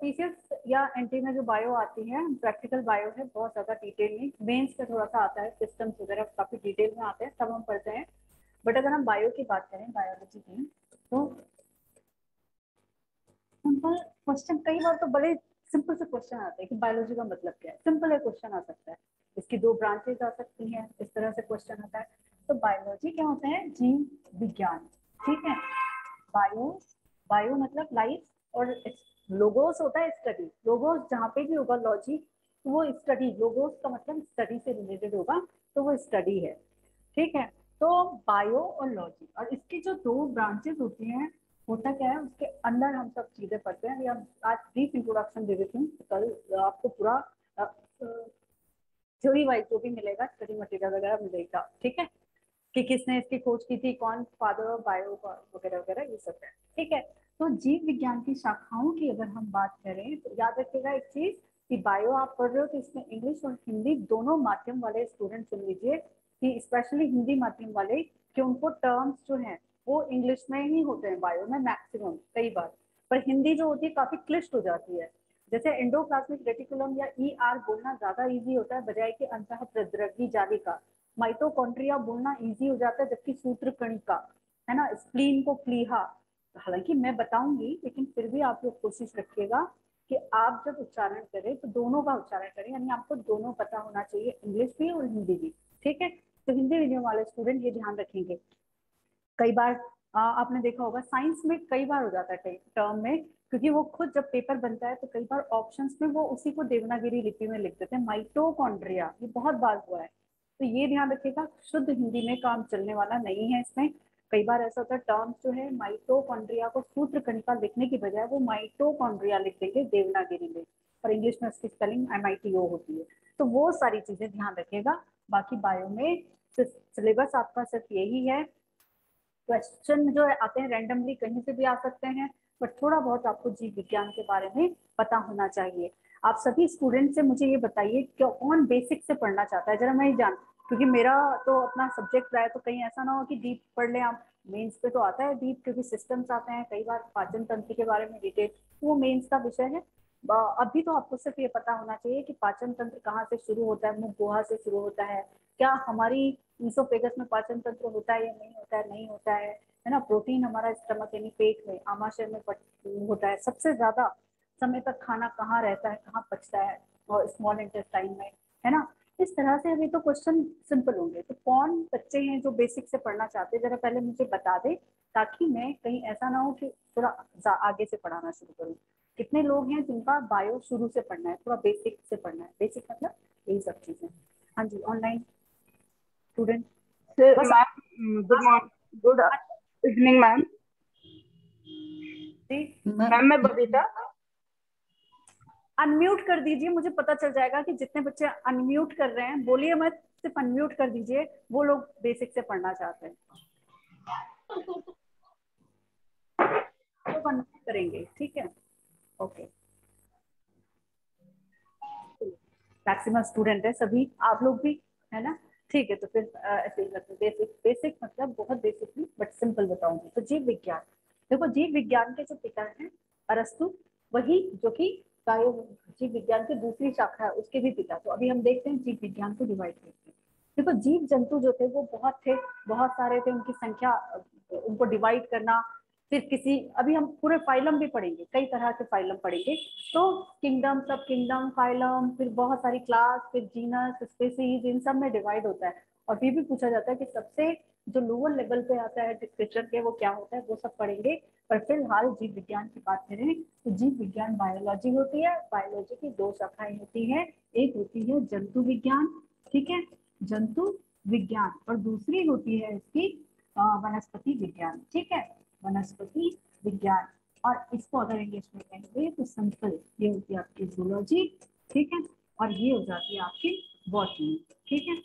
PCS या entry में जो बायो आती है, प्रैक्टिकल बायो है, बहुत ज़्यादा डिटेल में, मेंस पे थोड़ा सा आता है, सिस्टम्स वगैरह काफ़ी डिटेल में आते हैं, सब हम पढ़ते हैं। बट अगर हम बायो की बात करें, बायोलॉजी की, तो सिंपल क्वेश्चन, कई बार तो बड़े सिंपल से क्वेश्चन आते हैं कि बायोलॉजी का मतलब क्या है। सिंपल है क्वेश्चन आ सकता है, इसकी दो ब्रांचेज आ सकती हैं, इस तरह से क्वेश्चन आता है। तो बायोलॉजी क्या होता है? जीव विज्ञान, ठीक है। बायो मतलब लाइफ, और लोगोस होता है स्टडी, लोगोस जहाँ पे भी होगा लॉजी, तो वो स्टडी, लोगोस का मतलब स्टडी से रिलेटेड होगा, तो वो स्टडी है, ठीक है। तो बायो और लॉजी, और इसकी जो दो ब्रांचेज होती हैं, होता क्या है, उसके अंदर हम सब चीज़ें पढ़ते हैं। या आज ब्रीफ इंट्रोडक्शन दे देती हूँ, कल आपको पूरा थ्योरी वाइज जो भी मिलेगा, स्टडी मटेरियल वगैरह मिलेगा, ठीक है, कि किसने इसकी खोज की थी, कौन फादर ऑफ बायो वगैरह वगैरह, ये सब है, ठीक है। तो जीव विज्ञान की शाखाओं की अगर हम बात करें, तो याद रखिएगा एक चीज़ कि बायो आप पढ़ रहे हो तो इसमें इंग्लिश और हिंदी दोनों माध्यम वाले स्टूडेंट सुन लीजिए, कि स्पेशली हिंदी माध्यम वाले, कि उनको टर्म्स जो हैं वो इंग्लिश में ही होते हैं बायो में मैक्सिमम कई बार, पर हिंदी जो होती है काफ़ी क्लिष्ट हो जाती है। जैसे एंडोप्लाज्मिक रेटिकुलम या ER बोलना ज़्यादा ईजी होता है, बजाय कि अंतः प्रद्रव्यी जाली का। माइटोकॉन्ड्रिया बोलना ईजी हो जाता है, जबकि सूत्रकणिका, है ना, स्प्लीन को प्लीहा, हालांकि मैं बताऊंगी, लेकिन फिर भी आप लोग कोशिश रखिएगा कि आप जब उच्चारण करें तो दोनों का उच्चारण करें, यानी आपको दोनों पता होना चाहिए, इंग्लिश भी और हिंदी भी, ठीक है। तो हिंदी मीडियम वाले स्टूडेंट ये ध्यान रखेंगे। कई बार आपने देखा होगा साइंस में कई बार हो जाता है टर्म में, क्योंकि वो खुद जब पेपर बनता है तो कई बार ऑप्शंस में वो उसी को देवनागिरी लिपि में लिख देते हैं, माइटोकॉन्ड्रिया, ये बहुत बार हुआ है। तो ये ध्यान रखिएगा, शुद्ध हिंदी में काम चलने वाला नहीं है। इसमें कई बार ऐसा होता है टर्म्स जो है, माइटोकॉन्ड्रिया को सूत्रकणिका लिखने की बजाय वो माइटोकॉन्ड्रिया लिख देंगे देवनागिरी में, पर इंग्लिश में उसकी स्पेलिंग MITO होती है। तो वो सारी चीज़ें ध्यान रखिएगा। बाकी बायो में सिलेबस आपका सिर्फ यही है। क्वेश्चन जो आते हैं रैंडमली कहीं से भी आ सकते हैं, बट थोड़ा बहुत आपको जीव विज्ञान के बारे में पता होना चाहिए। आप सभी स्टूडेंट से मुझे ये बताइए कौन बेसिक से पढ़ना चाहता है, जरा मैं जान, क्योंकि मेरा तो अपना सब्जेक्ट रहा है, तो कहीं ऐसा ना हो कि डीप पढ़ लें आप। मेंस पे तो आता है डीप, क्योंकि सिस्टम्स आते हैं, कई बार पाचन तंत्र के बारे में डिटेल, वो मेंस का विषय है। अभी तो आपको सिर्फ ये पता होना चाहिए कि पाचन तंत्र कहाँ से शुरू होता है, मुख गुहा से शुरू होता है, क्या हमारी इसोफेगस में पाचन तंत्र होता है या नहीं होता है, नहीं होता है ना। प्रोटीन हमारा स्टमक यानी पेट में, आमाशय में होता है, सबसे ज़्यादा समय तक खाना कहाँ रहता है, कहाँ पचता है, और स्मॉल इंटेस्टाइन में, है ना। इस तरह से अभी तो क्वेश्चन सिंपल होंगे। तो कौन बच्चे हैं जो बेसिक से पढ़ना चाहते हैं, जरा पहले मुझे बता दे, ताकि मैं कहीं ऐसा ना हो कि थोड़ा आगे से पढ़ाना शुरू करूँ। कितने लोग हैं जिनका बायो शुरू से पढ़ना है, थोड़ा बेसिक से पढ़ना है? बेसिक मतलब यही सब चीज़ें। हाँ जी, online student. Good evening ma'am. Ma'am मैं बबीता। अनम्यूट कर दीजिए, मुझे पता चल जाएगा कि जितने बच्चे अनम्यूट कर रहे हैं, बोलिए मत, सिर्फ अनम्यूट कर दीजिए, वो लोग बेसिक से पढ़ना चाहते हैं तो अनम्यूट करेंगे, ठीक है, ओके। मैक्सिमम स्टूडेंट है सभी, आप लोग भी, है ना, ठीक है। तो फिर ऐसे ही करते हैं, बेसिक मतलब बहुत बेसिक नहीं, बट सिंपल बताऊंगी। तो जीव विज्ञान, देखो जीव विज्ञान के जो पिता हैं अरस्तु, वही जो कि बायो जीव विज्ञान की दूसरी शाखा है, उसके भी पिता। तो अभी हम देखते हैं जीव विज्ञान को डिवाइड करते हैं। देखो जीव जंतु जो थे वो बहुत सारे थे, उनकी संख्या, उनको डिवाइड करना, फिर किसी, अभी हम पूरे फाइलम भी पढ़ेंगे, कई तरह के फाइलम पढ़ेंगे। तो किंगडम, सब किंगडम, फाइलम, फिर बहुत सारी क्लास, फिर जीनस, स्पीसीज, इन सब में डिवाइड होता है। और ये भी पूछा जाता है कि सबसे जो लोअर लेवल पे आता है डिस्क्रिप्शन के, वो क्या होता है, वो सब पढ़ेंगे। पर फिलहाल जीव विज्ञान की बात करें तो जीव विज्ञान बायोलॉजी होती है। बायोलॉजी की दो शाखाएं होती है, एक होती है जंतु विज्ञान, ठीक है, जंतु विज्ञान, और दूसरी होती है इसकी वनस्पति विज्ञान, ठीक है, वनस्पति विज्ञान। और इसको अगर इंग्लिश में कहेंगे तो सिंपल, ये होती है आपकी जूलॉजी, ठीक है, और ये हो जाती है आपकी बॉटनी, ठीक है।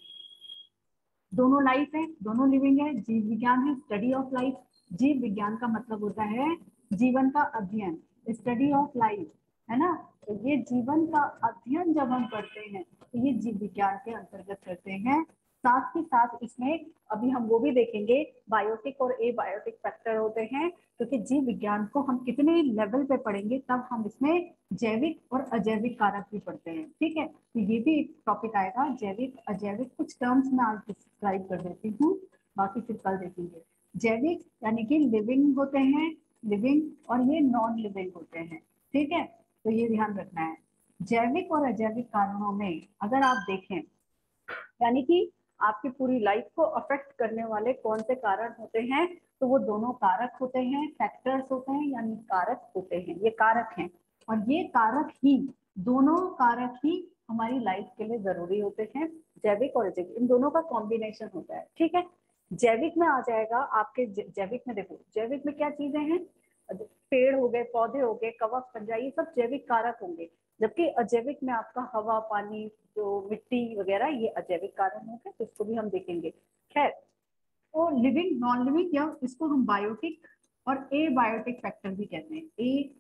दोनों लाइफ है, दोनों लिविंग है। जीव विज्ञान है स्टडी ऑफ लाइफ। जीव विज्ञान का मतलब होता है जीवन का अध्ययन, स्टडी ऑफ लाइफ, है ना। तो ये जीवन का अध्ययन जब हम करते हैं तो ये जीव विज्ञान के अंतर्गत करते हैं। साथ ही साथ इसमें अभी हम वो भी देखेंगे बायोटिक और एबायोटिक फैक्टर होते हैं, क्योंकि जीव विज्ञान को हम कितने लेवल पे पढ़ेंगे तब हम इसमें जैविक और अजैविक कारक भी पढ़ते हैं। ठीक है, तो ये भी एक टॉपिक आएगा, जैविक अजैविक कुछ टर्म्स में आज डिस्क्राइब कर देती हूँ, बाकी फिर कल देखेंगे। जैविक यानी कि लिविंग होते हैं, लिविंग, और ये नॉन लिविंग होते हैं। ठीक है, तो ये ध्यान रखना है। जैविक और अजैविक कारणों में अगर आप देखें यानी कि आपकी पूरी लाइफ को अफेक्ट करने वाले कौन से कारण होते हैं, तो वो दोनों कारक होते हैं, फैक्टर्स होते हैं, यानी कारक होते हैं, ये कारक हैं। और ये कारक ही, दोनों कारक ही हमारी लाइफ के लिए जरूरी होते हैं, जैविक और अजैविक, इन दोनों का कॉम्बिनेशन होता है। ठीक है, जैविक में आ जाएगा आपके, जैविक में देखो जैविक में क्या चीजें हैं, पेड़ हो गए, पौधे हो गए, कवक, पंजा, ये सब जैविक कारक होंगे। जबकि अजैविक में आपका हवा, पानी, जो मिट्टी वगैरह, ये अजैविक कारण होंगे, तो इसको भी हम देखेंगे। खैर, और लिविंग, नॉन लिविंग, या इसको हम बायोटिक और एबायोटिक फैक्टर भी कहते हैं, ए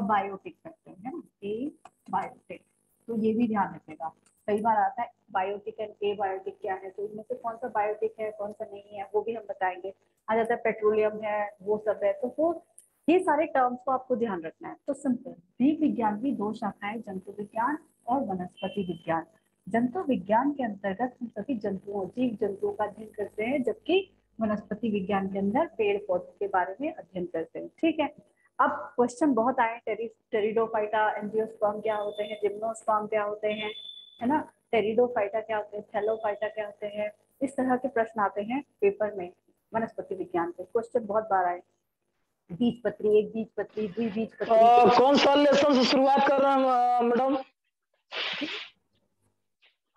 अबायोटिक फैक्टर, है ना, ए बायोटिक, तो ये भी ध्यान रखेगा। कई बार आता है बायोटिक एंड एबायोटिक क्या है, तो इनमें से कौन सा बायोटिक है कौन सा नहीं है, वो भी हम बताएंगे। आ जाता है पेट्रोलियम है, वो सब है, तो वो ये सारे टर्म्स को आपको ध्यान रखना है। तो सिंपल, जीव विज्ञान की दो शाखाएं, जंतु विज्ञान और वनस्पति विज्ञान। जंतु विज्ञान के अंतर्गत हम सभी जंतुओं, जीव जंतुओं का अध्ययन करते हैं, जबकि वनस्पति विज्ञान के अंदर पेड़ पौधों के बारे में अध्ययन करते हैं। ठीक है, अब क्वेश्चन बहुत आए, टेरिडोफाइटा, एंजियोस्पर्म क्या होते हैं, जिम्नोस्पर्म क्या होते हैं, है ना, टेरिडोफाइटा क्या होते हैं, थैलोफाइटा क्या होते हैं, इस तरह के प्रश्न आते हैं पेपर में वनस्पति विज्ञान के, क्वेश्चन बहुत बार आए। बीजपत्री, एक बीजपत्री, द्विबीजपत्री, कौन सा लेसन से शुरुआत कर रहे हैं मैडम,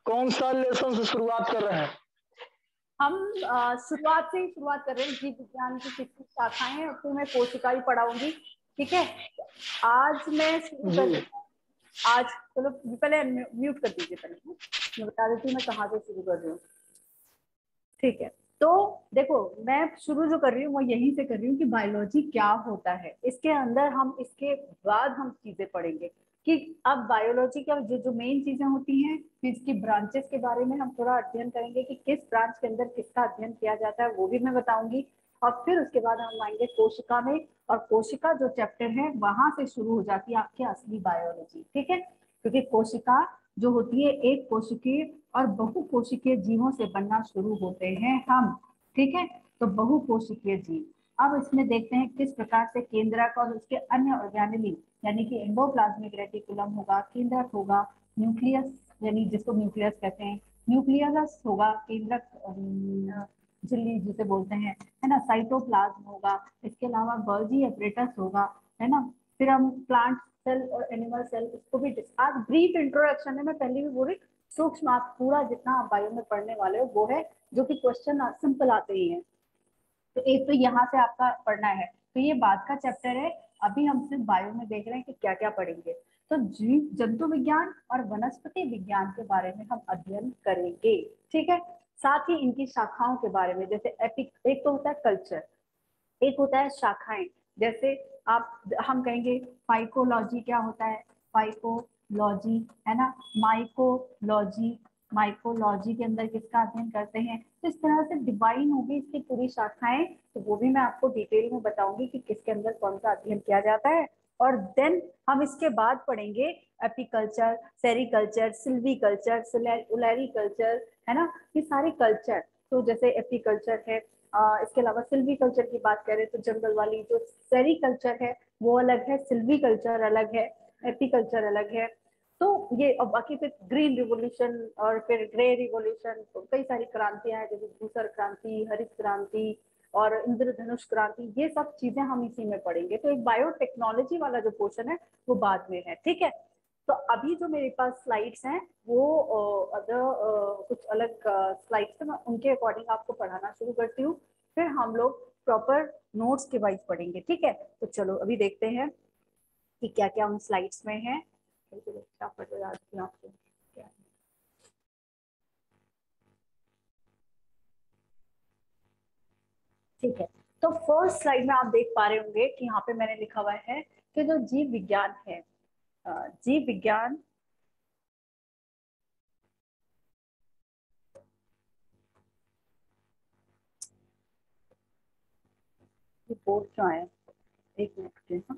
कौन सा लेसन से शुरुआत कर रहे हैं हम? शुरुआत से ही शुरुआत कर रहे हैं, जीव विज्ञान की कितनी शाखाएं हैं, तो मैं कोशिका ही पढ़ाऊंगी। ठीक है, आज मैं शुरू कर, आज चलो पहले म्यूट कर दीजिए, पहले मैं बता देती हूँ मैं कहाँ से शुरू कर रही हूँ। ठीक है, तो देखो मैं शुरू जो कर रही हूँ वो यहीं से कर रही हूँ कि बायोलॉजी क्या होता है, इसके अंदर हम, इसके बाद हम चीजें पढ़ेंगे कि अब बायोलॉजी क्या, जो मेन चीजें होती हैं, फिर इसकी ब्रांचेस के बारे में हम थोड़ा अध्ययन करेंगे कि किस ब्रांच के अंदर किसका अध्ययन किया जाता है, वो भी मैं बताऊंगी। और फिर उसके बाद हम आएंगे कोशिका में, और कोशिका जो चैप्टर है वहां से शुरू हो जाती है आपकी असली बायोलॉजी। ठीक है, क्योंकि कोशिका जो होती है, एक कोशिकीय और बहुकोशिकीय जीवों से बनना शुरू होते हैं हम। ठीक है, तो बहुकोशिकीय जीव, अब इसमें देखते हैं किस प्रकार से केंद्रक और उसके अन्य ऑर्गेनेली यानी कि एंडोप्लाज्मिक रेटिकुलम होगा, केंद्रक होगा, न्यूक्लियस यानी जिसको न्यूक्लियस कहते हैं, न्यूक्लियस होगा, केंद्रक झिल्ली जिसे बोलते हैं, है ना, साइटोप्लाज्म होगा, इसके अलावा गोल्जी एपरेटस होगा, है ना। फिर हम प्लांट सेल और एनिमल सेल, इसको भी आज ब्रीफ इंट्रोडक्शन है, मैं पहले भी बोली, सूक्ष्म आप पूरा जितना आप बायो में पढ़ने वाले हो वो है, जो कि क्वेश्चन सिंपल आते ही हैं, तो एक तो यहाँ से आपका पढ़ना है, तो ये बाद का चैप्टर है, अभी हम सिर्फ बायो में देख रहे हैं कि क्या क्या पढ़ेंगे। तो जीव, जंतु विज्ञान और वनस्पति विज्ञान के बारे में हम अध्ययन करेंगे। ठीक है, साथ ही इनकी शाखाओं के बारे में, जैसे एक तो होता है कल्चर, एक होता है शाखाएं, जैसे आप, हम कहेंगे फाइकोलॉजी क्या होता है, फाइकोलॉजी, है ना, माइकोलॉजी, माइकोलॉजी के अंदर किसका अध्ययन करते हैं, तो इस तरह से डिवाइन होगी इसकी पूरी शाखाएं, तो वो भी मैं आपको डिटेल में बताऊंगी कि किसके अंदर कौन सा अध्ययन किया जाता है। और देन हम इसके बाद पढ़ेंगे एपीकल्चर, सेरिकल्चर, सिल्वीकल्चर, उलैरिकल्चर, है ना, ये सारे कल्चर, तो जैसे एपीकल्चर है, इसके अलावा सिल्वी कल्चर की बात करें तो जंगल वाली, जो सेरी कल्चर है वो अलग है, सिल्वी कल्चर अलग है, एपी कल्चर अलग है, तो ये, और बाकी फिर ग्रीन रिवोल्यूशन और फिर ग्रे रिवोल्यूशन, तो कई सारी क्रांतियां हैं, जैसे धूसर क्रांति, हरित क्रांति और इंद्रधनुष क्रांति, ये सब चीजें हम इसी में पढ़ेंगे। तो एक बायोटेक्नोलॉजी वाला जो पोर्शन है वो बाद में है। ठीक है, तो अभी जो मेरे पास स्लाइड्स हैं वो अदर कुछ अलग स्लाइड्स हैं, मैं उनके अकॉर्डिंग आपको पढ़ाना शुरू करती हूँ, फिर हम लोग प्रॉपर नोट्स के वाइज पढ़ेंगे। ठीक है, तो चलो अभी देखते हैं कि क्या क्या उन स्लाइड्स में है, फटाफट याद किया आपको। ठीक है, तो फर्स्ट स्लाइड में आप देख पा रहे होंगे कि यहाँ पे मैंने लिखा हुआ है कि जो जीव विज्ञान है, जीव विज्ञान रिपोर्ट जो आया, एक मिनट।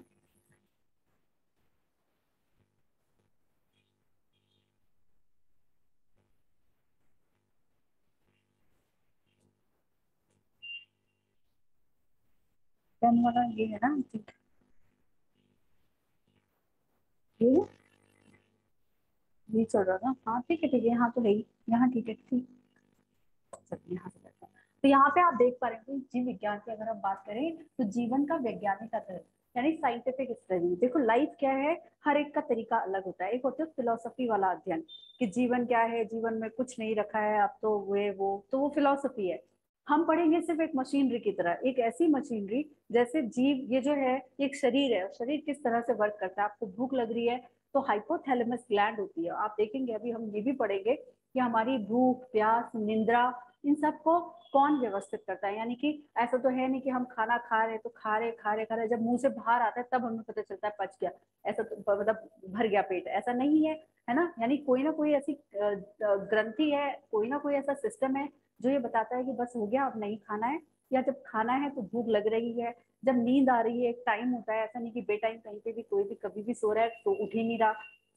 वाला ये है ना, ये चल रहा था। हाँ ठीक है, ठीक है, यहाँ तो रही, यहाँ ठीक है, ठीक यहाँ से करता। तो यहाँ पे आप देख पा रहे हैं जीव विज्ञान की अगर आप बात करें तो जीवन का वैज्ञानिक आधार यानी साइंटिफिक स्टडी। देखो लाइफ क्या है, हर एक का तरीका अलग होता है। एक होता है फिलोसफी वाला अध्ययन कि जीवन क्या है, जीवन में कुछ नहीं रखा है अब तो, वे वो तो वो फिलोसफी है। हम पढ़ेंगे सिर्फ एक मशीनरी की तरह, एक ऐसी मशीनरी जैसे जीव, ये जो है एक शरीर है, शरीर किस तरह से वर्क करता है। आपको भूख लग रही है तो हाइपोथैलेमस ग्लैंड होती है, आप देखेंगे अभी हम ये भी पढ़ेंगे कि हमारी भूख, प्यास, निंद्रा, इन सबको कौन व्यवस्थित करता है। यानी कि ऐसा तो है नहीं कि हम खाना खा रहे तो खा रहे जब मुंह से बाहर आता है तब हमें पता चलता है पच गया, ऐसा तो मतलब भर गया पेट, ऐसा नहीं है, है ना। यानी कोई ना कोई ऐसी ग्रंथि है, कोई ना कोई ऐसा सिस्टम है जो ये बताता है कि बस हो गया अब नहीं खाना है, या जब खाना है तो भूख लग रही है, जब नींद आ रही है एक टाइम होता है, ऐसा नहीं कि बेटाइम कहीं पे भी कोई भी कभी भी सो रहा है तो उठ ही नहीं रहा,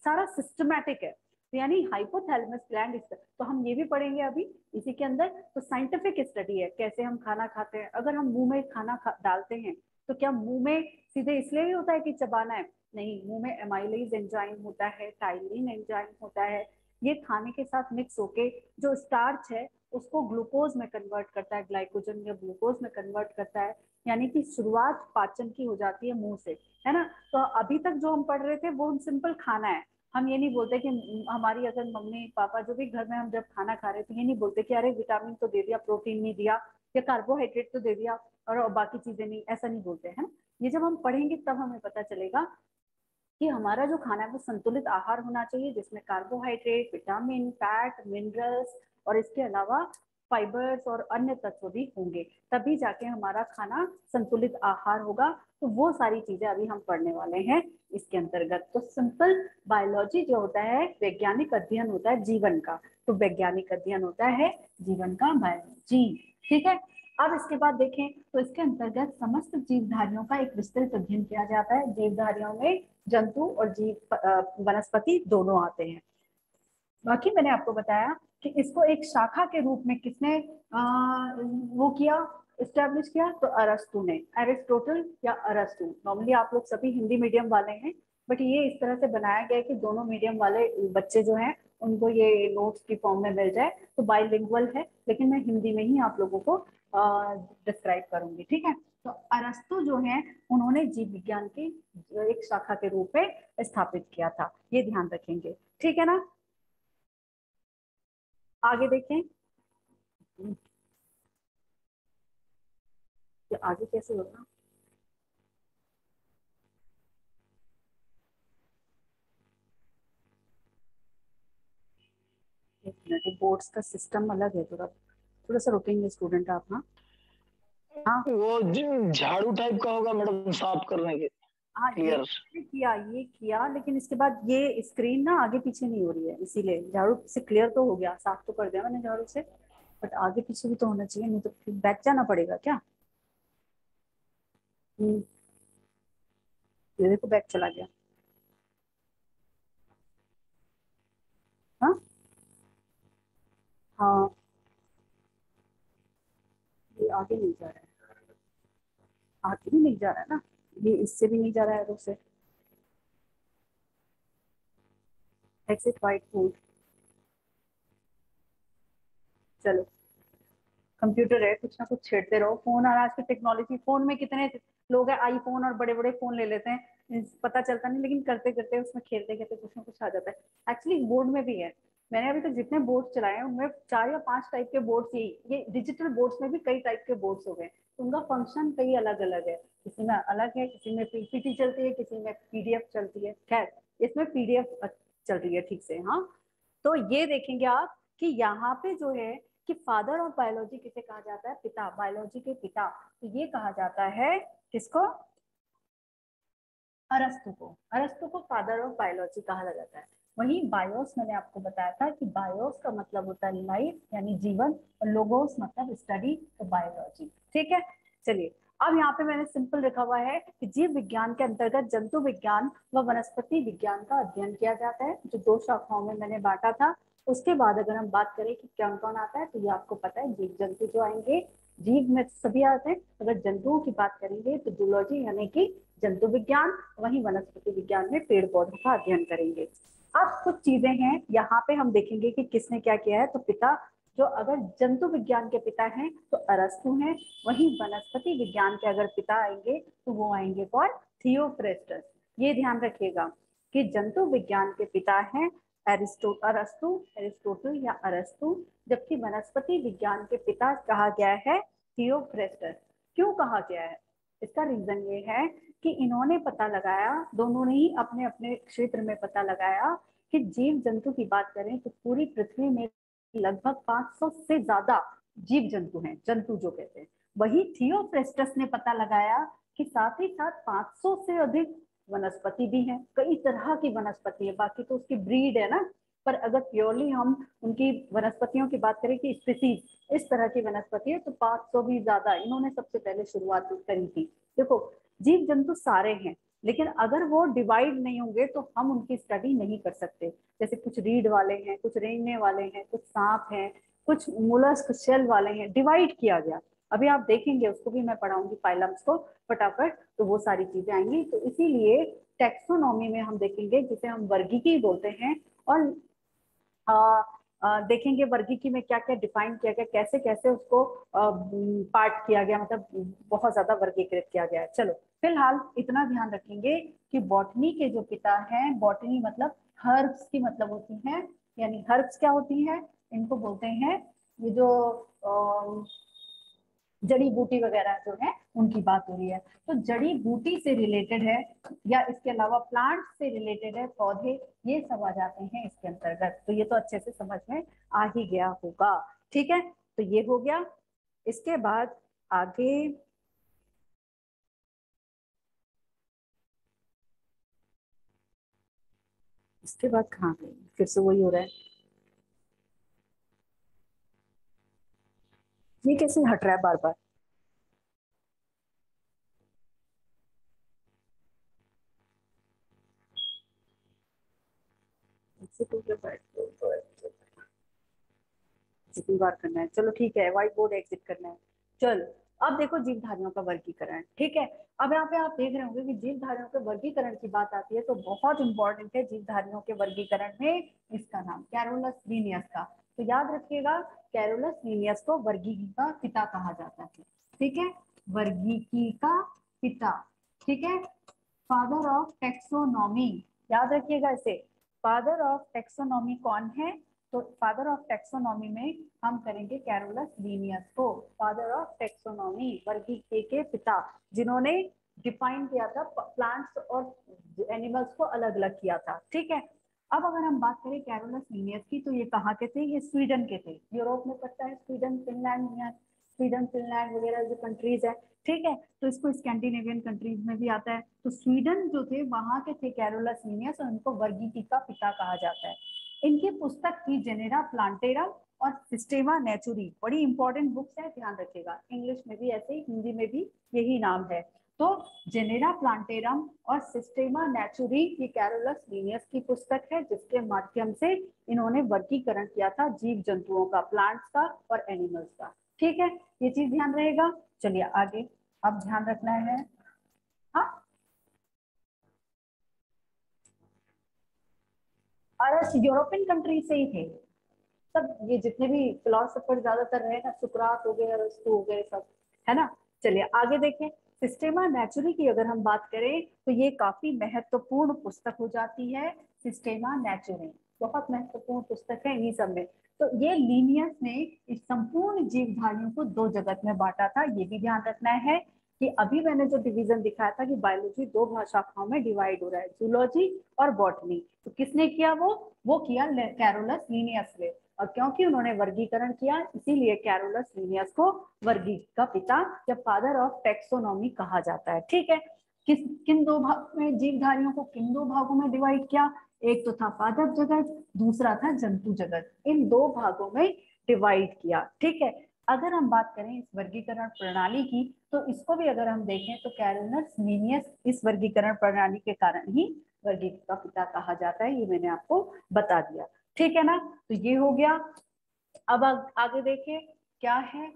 सारा सिस्टमैटिक है। तो यानी हाइपोथैलेमस ग्लैंड, तो हम ये भी पढ़ेंगे अभी इसी के अंदर। तो साइंटिफिक स्टडी है कैसे हम खाना खाते हैं। अगर हम मुंह में खाना डालते हैं तो क्या मुंह में सीधे इसलिए होता है कि चबाना है? नहीं, मुंह में एमाइलेज एंजाइम होता है, टाइलिन एंजाइम होता है, ये खाने के साथ मिक्स होके जो स्टार्च है उसको ग्लूकोज में कन्वर्ट करता है, ग्लाइकोजन या ग्लूकोज में कन्वर्ट करता है। यानी कि शुरुआत पाचन की हो जाती है मुंह से, है ना। तो अभी तक जो हम पढ़ रहे थे वो हम सिंपल खाना है, हम ये नहीं बोलते कि हमारी अगर मम्मी पापा जो भी घर में हम जब खाना खा रहे थे ये नहीं बोलते कि अरे विटामिन तो दे दिया, प्रोटीन नहीं दिया, या कार्बोहाइड्रेट तो दे दिया और बाकी चीजें नहीं, ऐसा नहीं बोलते हैं। ये जब हम पढ़ेंगे तब हमें पता चलेगा कि हमारा जो खाना है वो संतुलित आहार होना चाहिए जिसमें कार्बोहाइड्रेट, विटामिन, फैट, मिनरल्स और इसके अलावा फाइबर्स और अन्य तत्व भी होंगे, तभी जाके हमारा खाना संतुलित आहार होगा। तो वो सारी चीजें अभी हम पढ़ने वाले हैं इसके अंतर्गत। तो सिंपल बायोलॉजी जो होता है वैज्ञानिक अध्ययन होता है जीवन का, तो वैज्ञानिक अध्ययन होता है जीवन का, बायोलॉजी। ठीक है, अब इसके बाद देखें तो इसके अंतर्गत समस्त जीवधारियों का एक विस्तृत अध्ययन किया जाता है। जीवधारियों में जंतु और जीव वनस्पति दोनों आते हैं। बाकी मैंने आपको बताया कि इसको एक शाखा के रूप में किसने वो किया, एस्टेब्लिश किया, तो अरस्तु ने, एरिस्टोटल या अरस्तु। नॉर्मली आप लोग सभी हिंदी मीडियम वाले हैं, बट ये इस तरह से बनाया गया है कि दोनों मीडियम वाले बच्चे जो हैं उनको ये नोट्स की फॉर्म में मिल जाए, तो बाइलिंगुअल है, लेकिन मैं हिंदी में ही आप लोगों को डिस्क्राइब करूंगी। ठीक है, तो अरस्तु जो है उन्होंने जीव विज्ञान की एक शाखा के रूप में स्थापित किया था, ये ध्यान रखेंगे। ठीक है ना, आगे देखें तो आगे कैसे होगा। बोर्ड्स का सिस्टम अलग है, थोड़ा सा रुकेंगे स्टूडेंट आप। हाँ वो झाड़ू टाइप का होगा मैडम साफ करने के। हाँ ये किया, लेकिन इसके बाद ये स्क्रीन ना आगे पीछे नहीं हो रही है, इसीलिए झाड़ू से क्लियर तो हो गया, साफ तो कर दिया मैंने झाड़ू से, बट आगे पीछे भी तो होना चाहिए, नहीं तो फिर बैक जाना पड़ेगा क्या। ये देखो बैक चला गया। हाँ हाँ ये आगे नहीं जा रहा है, आगे भी नहीं जा रहा है ना, ये इससे भी नहीं जा रहा है, तो से एक्सिट वाइट बोर्ड। चलो कंप्यूटर है, कुछ ना कुछ छेड़ते रहो। फोन और आज की टेक्नोलॉजी, फोन में कितने लोग हैं, आईफोन और बड़े बड़े फोन ले लेते हैं, पता चलता नहीं, लेकिन करते करते उसमें खेलते खेलते कुछ ना कुछ आ जाता है। एक्चुअली बोर्ड में भी है, मैंने अभी तक तो जितने बोर्ड्स चलाए हैं उनमें 4 या 5 टाइप के बोर्ड्स, ये डिजिटल बोर्ड्स में भी कई टाइप के बोर्ड्स हो गए, उनका फंक्शन कई अलग अलग है, किसी में अलग है, किसी में पीपीटी चलती है, किसी में पीडीएफ चलती है। खैर इसमें पीडीएफ चल रही है ठीक से। हाँ तो ये देखेंगे आप कि यहाँ पे जो है कि फादर ऑफ बायोलॉजी किसे कहा जाता है, पिता, बायोलॉजी के पिता, तो ये कहा जाता है किसको, अरस्तु को। अरस्तु को फादर ऑफ बायोलॉजी कहा जाता है। वही बायोस, मैंने आपको बताया था कि बायोस का मतलब होता है लाइफ यानी जीवन, और लोगोस मतलब स्टडी, तो बायोलॉजी। ठीक है, चलिए अब यहाँ पे मैंने सिंपल रखा हुआ है कि जीव विज्ञान के अंतर्गत जंतु विज्ञान व वनस्पति विज्ञान का अध्ययन किया जाता है, जो दो शाखाओं में मैंने बांटा था। उसके बाद अगर हम बात करें कि कौन कौन आता है, तो ये आपको पता है जीव जंतु जो आएंगे, जीव में सभी आते हैं। अगर जंतुओं की बात करेंगे तो जूलॉजी यानी कि जंतु विज्ञान, वहीं वनस्पति विज्ञान में पेड़ पौधों का अध्ययन करेंगे। अब कुछ चीजें हैं यहाँ पे, हम देखेंगे कि किसने क्या किया है। तो पिता जो अगर जंतु विज्ञान के पिता हैं तो अरस्तु हैं, वहीं वनस्पति विज्ञान के अगर पिता आएंगे तो वो आएंगे कौन? थियोफ्रेस्टस। ये ध्यान रखिएगा कि जंतु विज्ञान के पिता हैं अरिस्टोटल या अरस्तु, जबकि वनस्पति विज्ञान के पिता कहा गया है थियोफ्रेस्टस। क्यों कहा गया है? इसका रीजन ये है कि इन्होंने पता लगाया, दोनों ने ही अपने अपने क्षेत्र में पता लगाया कि जीव जंतु की बात करें तो पूरी पृथ्वी में लगभग 500 से ज्यादा जीव जंतु हैं, जंतु जो कहते हैं। वही थियोफ्रेस्टस ने पता लगाया कि साथ ही साथ 500 से अधिक वनस्पति भी हैं, कई तरह की वनस्पति है, बाकी तो उसकी ब्रीड है ना। पर अगर प्योरली हम उनकी वनस्पतियों की बात करें कि स्पीसीज, इस तरह की वनस्पति है, तो 500 भी ज्यादा इन्होंने सबसे पहले शुरुआत करी थी। देखो जीव जंतु सारे हैं, लेकिन अगर वो डिवाइड नहीं होंगे तो हम उनकी स्टडी नहीं कर सकते। जैसे कुछ रीढ़ वाले हैं, कुछ रेंगने वाले हैं, कुछ सांप हैं, कुछ मोलस्क शेल वाले हैं, डिवाइड किया गया। अभी आप देखेंगे, उसको भी मैं पढ़ाऊंगी फाइलम्स को फटाफट, तो वो सारी चीजें आएंगी। तो इसीलिए टैक्सोनॉमी में हम देखेंगे, जिसे हम वर्गीकी बोलते हैं, और देखेंगे वर्गीकी में क्या क्या डिफाइन किया गया, कैसे कैसे उसको पार्ट किया गया, मतलब बहुत ज्यादा वर्गीकृत किया गया है। चलो फिलहाल इतना ध्यान रखेंगे कि बॉटनी के जो पिता हैं, बॉटनी मतलब हर्ब्स की मतलब होती है, यानी हर्ब्स क्या होती है, इनको बोलते हैं, ये जो जड़ी बूटी वगैरह जो है उनकी बात हो रही है। तो जड़ी बूटी से रिलेटेड है, या इसके अलावा प्लांट से रिलेटेड है, पौधे, ये सब आ जाते हैं इसके अंतर्गत। तो ये तो अच्छे से समझ में आ ही गया होगा, ठीक है। तो ये हो गया। इसके बाद आगे कहाँ गई, फिर से वही हो रहा है, ये कैसे हट रहा है बार बार? बार करना है, चलो ठीक है, व्हाइट बोर्ड एग्जिट करना है। चलो अब देखो जीवधारियों का वर्गीकरण, ठीक है। अब यहाँ पे आप देख रहे होंगे कि जीवधारियों के वर्गीकरण की बात आती है तो बहुत इंपॉर्टेंट है जीवधारियों के वर्गीकरण में इसका नाम कैरोलस लीनियस का। तो याद रखिएगा कैरोलस लीनियस को वर्गीकी का पिता कहा जाता है, ठीक है, वर्गीकी का पिता, ठीक है, फादर ऑफ टैक्सोनॉमी। याद रखिएगा इसे, फादर ऑफ टैक्सोनॉमी कौन है? तो फादर ऑफ टैक्सोनॉमी में हम करेंगे कैरोलस लीनियस को, फादर ऑफ टैक्सोनॉमी, वर्गीकी के पिता, जिन्होंने डिफाइन किया था प्लांट्स और एनिमल्स को अलग अलग किया था, ठीक है। अब अगर हम बात करें कैरोलस लीनियस की, तो ये कहाँ के थे? ये स्वीडन के थे, यूरोप में पड़ता है स्वीडन, फिनलैंड, वगैरह जो कंट्रीज है, ठीक है। तो इसको स्कैंडिनेवियन कंट्रीज में भी आता है। तो स्वीडन जो थे वहां के थे कैरोलस लीनियस, और उनको वर्गीकी का पिता कहा जाता है। इनकी पुस्तक थी जेनेरा प्लांटेरा और सिस्टेमा नेचुरी, बड़ी इंपॉर्टेंट बुक्स है, ध्यान रखिएगा। इंग्लिश में भी ऐसे ही, हिंदी में भी यही नाम है। तो जेनेरा प्लांटेरम और सिस्टेमा नेचुरी ये कैरोलस लीनियस की पुस्तक है, जिसके माध्यम से इन्होंने वर्गीकरण किया था जीव जंतुओं का, प्लांट्स का और एनिमल्स का, ठीक है। ये चीज ध्यान रहेगा। चलिए आगे, अब ध्यान रखना है, हाँ, यूरोपियन कंट्री से ही थे सब, ये जितने भी फिलोसोफर ज्यादातर रहे ना, सुकरात हो गए, अरस्तु हो गए, सब है ना। चलिए आगे देखें, सिस्टेमा नेचुरी की अगर हम बात करें तो ये काफी महत्वपूर्ण पुस्तक हो जाती है, सिस्टेमा नेचुरी बहुत महत्वपूर्ण पुस्तक है इन्हीं सब में। तो ये लीनियस ने इस संपूर्ण जीवधारियों को दो जगत में बांटा था, ये भी ध्यान रखना है। कि अभी मैंने जो डिवीजन दिखाया था कि बायोलॉजी दो भाषाओं में डिवाइड हो रहा है, जूलॉजी और बॉटनी, तो किसने किया? वो किया कैरोलस लीनियस ने, और क्योंकि उन्होंने वर्गीकरण किया इसीलिए कैरोलस लीनियस को वर्गीकी का पिता या फादर ऑफ टैक्सोनॉमी कहा जाता है, ठीक है। किन दो भाग में जीवधारियों को किन दो भागों में डिवाइड किया? एक तो था पादप जगत, दूसरा था जंतु जगत, इन दो भागों में डिवाइड किया, ठीक है। अगर हम बात करें इस वर्गीकरण प्रणाली की, तो इसको भी अगर हम देखें तो कैरोलस लीनियस इस वर्गीकरण प्रणाली के कारण ही वर्गीकृत का पिता कहा जाता है। ये मैंने आपको बता दिया, ठीक है ना। तो ये हो गया। अब आगे देखें क्या है,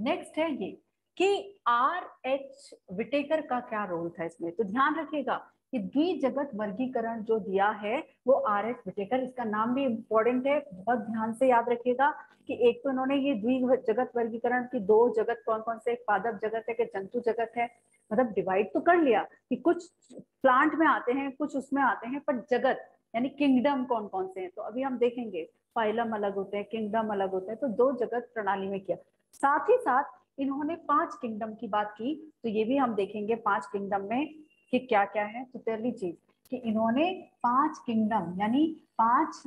नेक्स्ट है ये कि R H विटेकर का क्या रोल था इसमें। तो ध्यान रखिएगा कि द्विजगत वर्गीकरण जो दिया है वो R H विटेकर, इसका नाम भी इम्पोर्टेंट है, बहुत ध्यान से याद रखिएगा कि एक तो उन्होंने ये द्विजगत वर्गीकरण की दो जगत कौन कौन से, एक पादप जगत है कि जंतु जगत है, मतलब डिवाइड तो कर लिया कि कुछ प्लांट में आते हैं कुछ उसमें आते हैं, पर जगत यानी किंगडम कौन कौन से हैं। तो अभी हम देखेंगे फाइलम अलग होते हैं, किंगडम अलग होते हैं, तो दो जगत प्रणाली में किया। साथ ही साथ इन्होंने 5 किंगडम की बात की, तो ये भी हम देखेंगे 5 किंगडम में कि क्या क्या है। तो पहली चीज कि इन्होंने 5 किंगडम यानी 5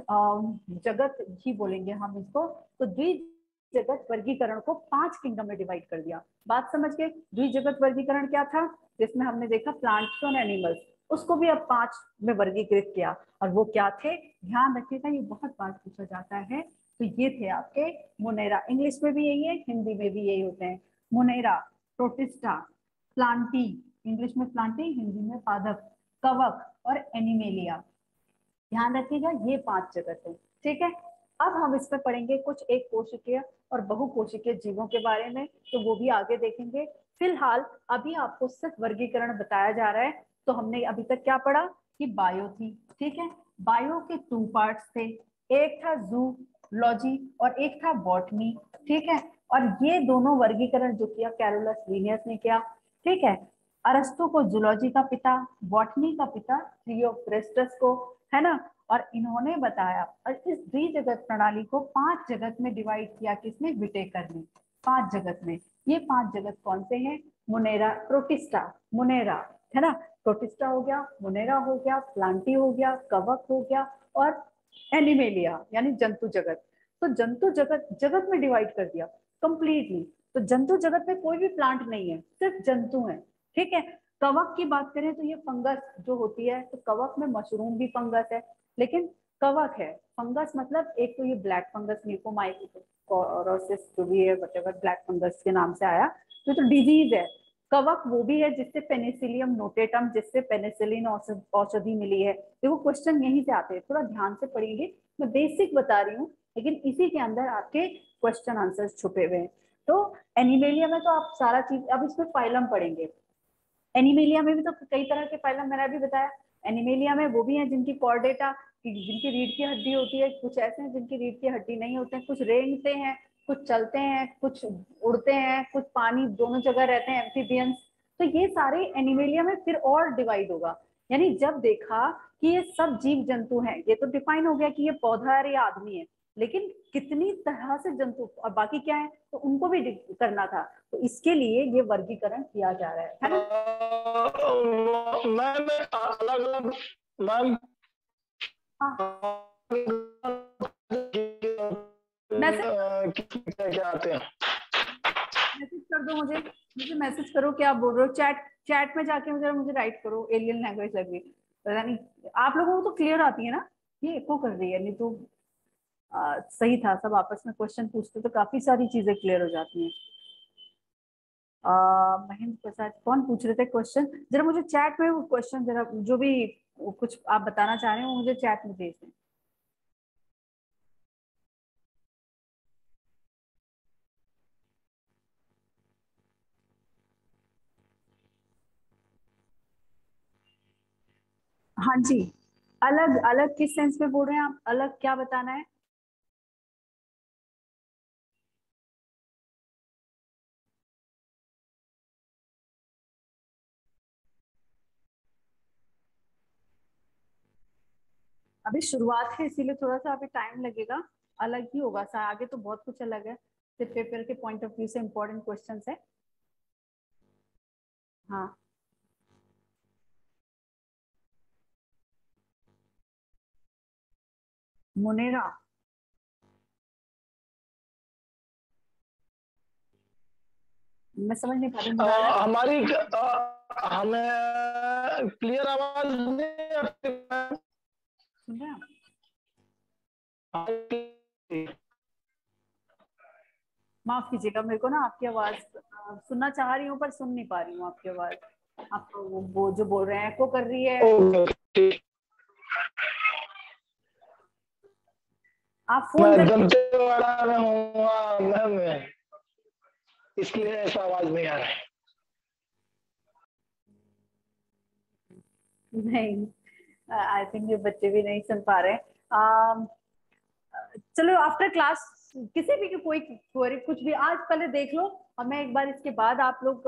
जगत ही बोलेंगे हम इसको, तो द्विजगत वर्गीकरण को 5 किंगडम में डिवाइड कर दिया। बात समझ गए। द्विजगत वर्गीकरण क्या था जिसमें हमने देखा प्लांट्स और एनिमल्स, उसको भी अब 5 में वर्गीकृत किया। और वो क्या थे, ध्यान रखिएगा, ये बहुत बार पूछा जाता है। तो ये थे आपके मोनेरा, इंग्लिश में भी यही है हिंदी में भी यही होते हैं, मोनेरा, प्रोटिस्टा, प्लांटी, इंग्लिश में प्लांटी हिंदी में पादप, कवक और एनिमेलिया। ध्यान रखिएगा ये 5 जगत है, ठीक है। अब हम इस पर पढ़ेंगे कुछ एक कोशिकीय और बहुकोशिकीय जीवों के बारे में, तो वो भी आगे देखेंगे। फिलहाल अभी आपको सिर्फ वर्गीकरण बताया जा रहा है। तो हमने अभी तक क्या पढ़ा कि बायो थी, ठीक है। बायो के 2 पार्ट थे, एक था जूलॉजी और एक था बॉटनी, ठीक है। और ये दोनों वर्गीकरण जो किया कैरोलस लीनियस ने किया, ठीक है। अरस्तु को जूलॉजी का पिता, बॉटनी का पिता थियोफ्रेस्टस को, है ना। और इन्होंने बताया, और इस द्विजगत प्रणाली को 5 जगत में डिवाइड किया, किसने, विटेकर ने, 5 जगत में। ये 5 जगत कौन से हैं, मोनेरा, प्रोटिस्टा, मोनेरा है ना, प्रोटिस्टा हो गया, मोनेरा हो गया, प्लांटी हो गया, कवक हो गया और एनिमेलिया यानी जंतु जगत। तो जंतु जगत में डिवाइड कर दिया कंप्लीटली। तो जंतु जगत में कोई भी प्लांट नहीं है, सिर्फ जंतु हैं, ठीक है। कवक की बात करें तो ये फंगस जो होती है, तो कवक में मशरूम भी फंगस है, लेकिन कवक है फंगस, मतलब एक तो ये ब्लैक फंगस म्यूकोमाइकोरोसिस जो भी है, ब्लैक फंगस के नाम से आया, तो डिजीज है। कवक वो भी है जिससे पेनिसिलियम नोटेटम, जिससे पेनिसिलिन औषधि मिली है। देखो क्वेश्चन यहीं से आते हैं, थोड़ा ध्यान से पढ़ेंगे, मैं बेसिक बता रही हूँ लेकिन इसी के अंदर आपके क्वेश्चन आंसर्स छुपे हुए हैं। तो एनिमेलिया में तो आप सारा चीज, अब इसमें फाइलम पढ़ेंगे। एनिमेलिया में भी तो कई तरह के फाइलम मैंने अभी बताया। एनिमेलिया में वो भी है जिनकी कॉर्डेटा, जिनकी रीढ़ की हड्डी होती है, कुछ ऐसे हैं जिनकी रीढ़ की हड्डी नहीं होते हैं, कुछ रेंगते हैं, कुछ चलते हैं, कुछ उड़ते हैं, कुछ पानी दोनों जगह रहते हैं, एम्फीबियंस। तो ये सारे एनिमेलिया में फिर और डिवाइड होगा। यानी जब देखा कि ये सब जीव जंतु हैं, ये तो डिफाइन हो गया कि ये पौधा है या आदमी है, लेकिन कितनी तरह से जंतु और बाकी क्या है, तो उनको भी करना था। तो इसके लिए ये वर्गीकरण किया जा रहा है ना? क्या आते हैं? मैसेज कर दो मुझे, मैसेज करो क्या बोल रहे हो, चैट में जाके मुझे राइट करो। एलियन लैंग्वेज लग रही, पता नहीं आप लोगों को तो क्लियर आती है ना, ये एको कर रही है, नहीं तो सही था। सब आपस में क्वेश्चन पूछते तो काफी सारी चीजें क्लियर हो जाती हैं। महेंद्र प्रसाद कौन पूछ रहे थे क्वेश्चन, जरा मुझे चैट में वो क्वेश्चन जरा जो भी कुछ आप बताना चाह रहे हो मुझे चैट में भेज दें। हाँ जी, अलग अलग किस सेंस में बोल रहे हैं आप, अलग क्या बताना है? अभी शुरुआत है इसीलिए थोड़ा सा अभी टाइम लगेगा, अलग ही होगा सर, आगे तो बहुत कुछ अलग है, सिर्फ पेपर के पॉइंट ऑफ व्यू से इम्पोर्टेंट क्वेश्चंस है। हाँ मोनेरा, मैं समझ नहीं पा रही हमारी, हमें क्लियर आवाज नहीं आती है। माफ कीजिएगा, मेरे को ना आपकी आवाज सुनना चाह रही हूँ पर सुन नहीं पा रही हूँ आपकी आवाज। आप वो जो बोल रहे हैं एको कर रही है। आप फोन कर, इसलिए ऐसा आवाज नहीं आ रहा है। नहीं, आई थिंक ये बच्चे भी नहीं सुन पा रहे। चलो आफ्टर क्लास किसी भी कोई क्वेरी कुछ भी आज पहले देख लो, और मैं एक बार इसके बाद आप लोग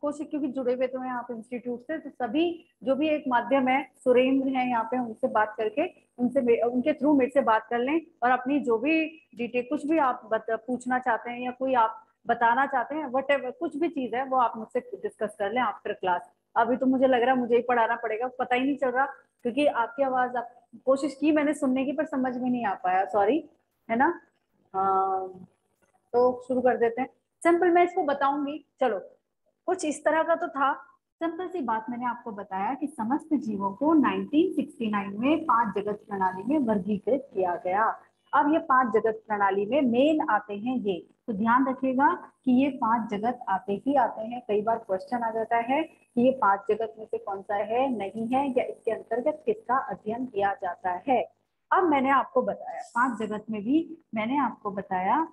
कोशिश, क्योंकि जुड़े हुए तो हैं आप इंस्टीट्यूट से, तो सभी जो भी एक माध्यम है, सुरेंद्र हैं यहाँ पे, उनसे बात करके उनसे उनके थ्रू मेरे से बात कर लें और अपनी जो भी डिटेल कुछ भी आप पूछना चाहते हैं या कोई आप बताना चाहते हैं, वट एवर कुछ भी चीज़ है वो आप मुझसे डिस्कस कर लें आफ्टर क्लास। अभी तो मुझे लग रहा है मुझे ही पढ़ाना पड़ेगा, पता ही नहीं चल रहा क्योंकि आपकी आवाज़, आप कोशिश की मैंने सुनने की पर समझ में नहीं आ पाया, सॉरी, है ना। तो शुरू कर देते हैं। सिंपल मैं इसको बताऊंगी, चलो कुछ इस तरह का तो था। सिंपल सी बात मैंने आपको बताया कि समस्त जीवों को 1969 में 5 जगत प्रणाली में वर्गीकृत किया गया। अब ये 5 जगत प्रणाली में मेन आते हैं ये, तो ध्यान रखिएगा कि ये 5 जगत आते ही आते हैं। कई बार क्वेश्चन आ जाता है कि ये 5 जगत में से कौन सा है, नहीं है, या इसके अंतर्गत किसका अध्ययन किया जाता है। अब मैंने आपको बताया 5 जगत में भी मैंने आपको बताया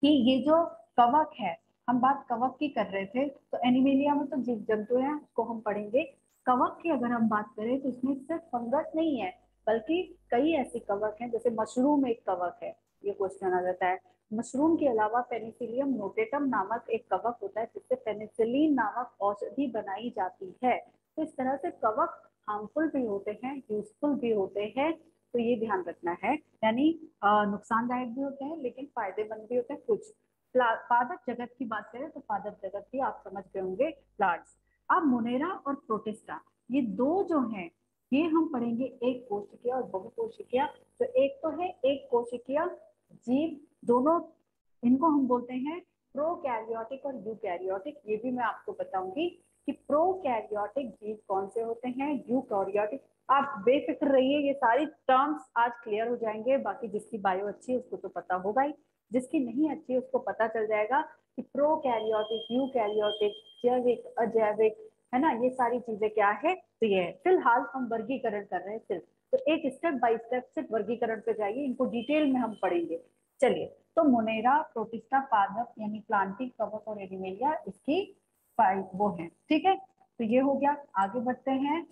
कि ये जो कवक है, हम बात कवक की कर रहे थे, तो एनिमेलिया में तो जीव जंतु है, उसको हम पढ़ेंगे। कवक की अगर हम बात करें तो इसमें सिर्फ फंगस नहीं है बल्कि कई ऐसे कवक हैं, जैसे मशरूम एक कवक है, ये क्वेश्चन आ जाता है। मशरूम के अलावा पेनिसिलियम नोटेटम नामक एक कवक होता है जिससे पेनिसिलिन नामक औषधि बनाई जाती है। तो इस तरह से कवक हार्मफुल भी होते हैं, यूजफुल भी होते हैं, तो ये ध्यान रखना है, यानी नुकसानदायक भी होते हैं लेकिन फायदेमंद भी होते हैं कुछ। पादप जगत की बात करें तो पादप जगत भी आप समझ गए होंगे, प्लांट्स। अब मोनेरा और प्रोटिस्टा, ये दो जो हैं ये हम पढ़ेंगे, एक कोशिकीय और बहुकोशिकीय। तो एक तो है एक कोशिकीय जीव, दोनों इनको हम बोलते हैं प्रोकैरियोटिक और यूकैरियोटिक। ये भी मैं आपको बताऊंगी कि प्रोकैरियोटिक जीव कौन से होते हैं, यूकैरियोटिक। आप बेफिक्र रहिए, ये सारी टर्म्स आज क्लियर हो जाएंगे। बाकी जिसकी बायो अच्छी है उसको तो पता होगा ही, जिसकी नहीं अच्छी है उसको पता चल जाएगा कि प्रोकैरियोटिक, यूकैरियोटिक, जैविक, अजैविक, है ना, ये सारी चीजें क्या है। तो ये फिलहाल हम वर्गीकरण कर रहे हैं सिर्फ, तो एक स्टेप बाय स्टेप सिर्फ वर्गीकरण पे जाइए, इनको डिटेल में हम पढ़ेंगे। चलिए, तो मोनेरा, प्रोटिस्टा, पादप यानी प्लांटिक कवक और एनिमेलिया, इसकी 5 वो हैं, ठीक है। तो ये हो गया, आगे बढ़ते हैं।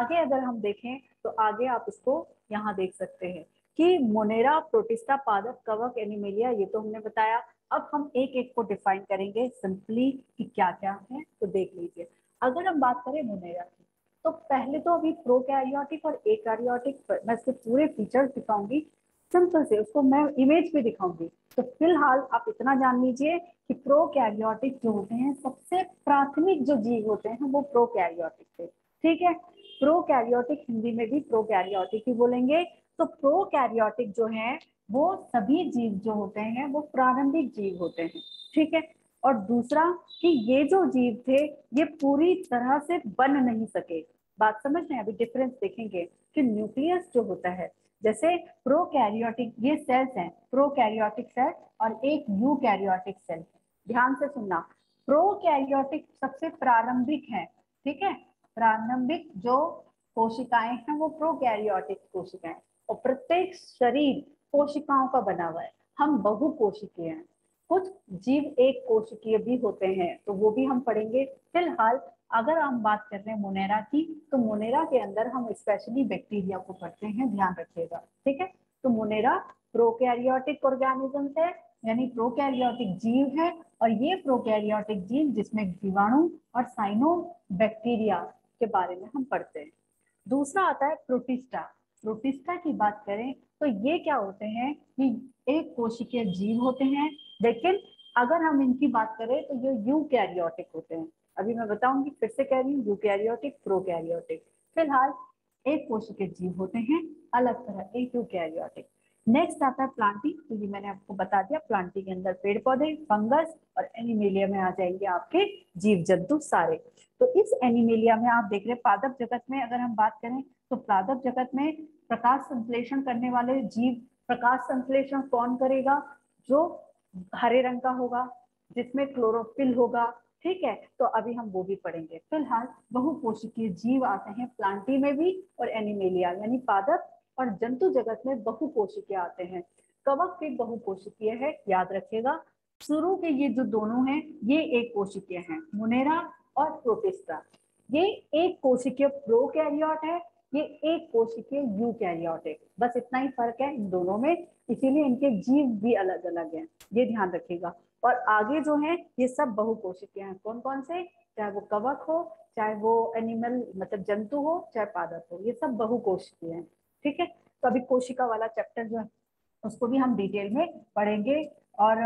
आगे अगर हम देखें तो आगे आप इसको यहाँ देख सकते हैं कि मोनेरा, प्रोटिस्टा, पादप, कवक, एनिमेलिया, ये तो हमने बताया। अब हम एक एक को डिफाइन करेंगे सिंपली कि क्या क्या है, तो देख लीजिए। अगर हम बात करें मोनेरा की, तो पहले तो अभी प्रोकैरियोटिक और एकारियोटिक, मैं इसके पूरे फीचर्स दिखाऊंगी, सिंपल से उसको मैं इमेज भी दिखाऊंगी। तो फिलहाल आप इतना जान लीजिए कि प्रोकैरियोटिक जो होते हैं, सबसे प्राथमिक जो जीव होते हैं वो प्रोकैरियोटिक थे, ठीक है। प्रोकैरियोटिक हिंदी में भी प्रोकैरियोटिक ही बोलेंगे। तो प्रोकैरियोटिक जो है वो सभी जीव जो होते हैं वो प्रारंभिक जीव होते हैं, ठीक है। और दूसरा कि ये जो जीव थे ये पूरी तरह से बन नहीं सके, बात समझ में। अभी डिफरेंस देखेंगे कि न्यूक्लियस जो होता है, जैसे प्रोकैरियोटिक ये सेल्स हैं, प्रोकैरियोटिक सेल, और एक यूकैरियोटिक सेल। ध्यान से सुनना, प्रोकैरियोटिक सबसे प्रारंभिक है, ठीक है, प्रारंभिक जो कोशिकाएं हैं वो प्रोकैरियोटिक कोशिकाएं, और प्रत्येक शरीर कोशिकाओं का बना हुआ है। हम बहुकोशिकीय हैं, कुछ जीव एक कोशिकीय भी होते हैं, तो वो भी हम पढ़ेंगे। फिलहाल अगर हम बात कर रहे हैं मोनेरा की, तो मोनेरा के अंदर हम स्पेशली बैक्टीरिया को पढ़ते हैं, ध्यान रखिएगा, ठीक है। तो मोनेरा प्रोकैरियोटिक ऑर्गेनिजम्स है, यानी प्रोकैरियोटिक जीव है, और ये प्रोकैरियोटिक जीव जिसमें जीवाणु और साइनो बैक्टीरिया के बारे में हम पढ़ते हैं। दूसरा आता है प्रोटिस्टा। प्रोटिस्टा की बात करें तो ये क्या होते हैं कि एक कोशिकीय जीव होते हैं, लेकिन अगर हम इनकी बात करें तो ये यूकैरियोटिक होते हैं। अभी मैं बताऊंगी, फिर से कह रही हूँ, यूकैरियोटिक, प्रोकैरियोटिक, फिलहाल एक कोशिकीय जीव होते हैं, अलग तरह एक यूकैरियोटिक। नेक्स्ट आता है प्लांटी, तो ये मैंने आपको बता दिया, प्लांटी के अंदर पेड़ पौधे, फंगस, और एनिमेलिया में आ जाएंगे आपके जीव जंतु सारे। तो इस एनिमेलिया में आप देख रहे हैं, पादप जगत में अगर हम बात करें तो पादप जगत में प्रकाश संश्लेषण करने वाले जीव, प्रकाश संश्लेषण कौन करेगा, जो हरे रंग का होगा जिसमें क्लोरोफिल होगा, ठीक है, तो अभी हम वो भी पढ़ेंगे। फिलहाल बहुपोषकीय जीव आते हैं प्लांटी में भी और एनिमेलिया यानी पादप और जंतु जगत में बहुपोषकीय आते हैं। कवक भी बहुपोषकीय है, याद रखेगा। शुरू के ये जो दोनों हैं ये एक कोशिकीय हैं, मुनेरा और प्रोटिस्टा। ये एक कोशिकीय प्रोकैरियोट है, ये एक कोशिकीय यूकैरियोट है, बस इतना ही फर्क है इन दोनों में, इसीलिए इनके जीव भी अलग अलग हैं, ये ध्यान रखिएगा। और आगे जो है ये सब बहुकोशिकीय हैं, कौन कौन से, चाहे वो कवक हो, चाहे वो एनिमल मतलब जंतु हो, चाहे पादप हो, ये सब बहुकोशिकीय हैं, ठीक है। तो अभी कोशिका वाला चैप्टर जो है उसको भी हम डिटेल में पढ़ेंगे और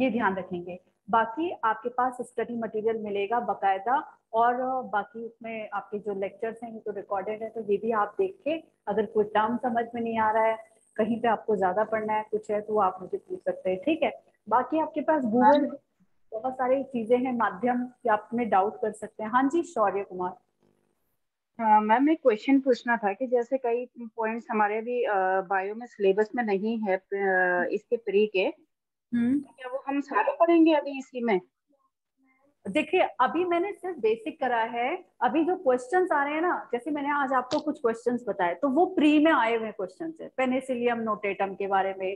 ये ध्यान रखेंगे। बाकी आपके पास स्टडी मटेरियल मिलेगा बकायदा, और बाकी उसमें आपके जो लेक्चर्स हैं ये तो रिकॉर्डेड है, तो ये भी आप देख के अगर कोई टर्म समझ में नहीं आ रहा है, कहीं पे आपको ज्यादा पढ़ना है, कुछ है तो आप मुझे पूछ सकते हैं, ठीक है। बाकी आपके पास गूगल बहुत सारी चीजें हैं, माध्यम कि आप में डाउट कर सकते हैं। हाँ जी शौर्य कुमार। मैम एक क्वेश्चन पूछना था कि जैसे कई पॉइंट्स हमारे भी बायो में सिलेबस में नहीं है इसके प्री के, क्या वो हम सारे पढ़ेंगे अभी इसी में? देखिए अभी मैंने सिर्फ बेसिक करा है, अभी जो क्वेश्चंस आ रहे हैं ना, जैसे मैंने आज आपको कुछ क्वेश्चंस बताए तो वो प्री में आए हुए क्वेश्चंस हैं, पेनिसिलियम नोटेटम के बारे में,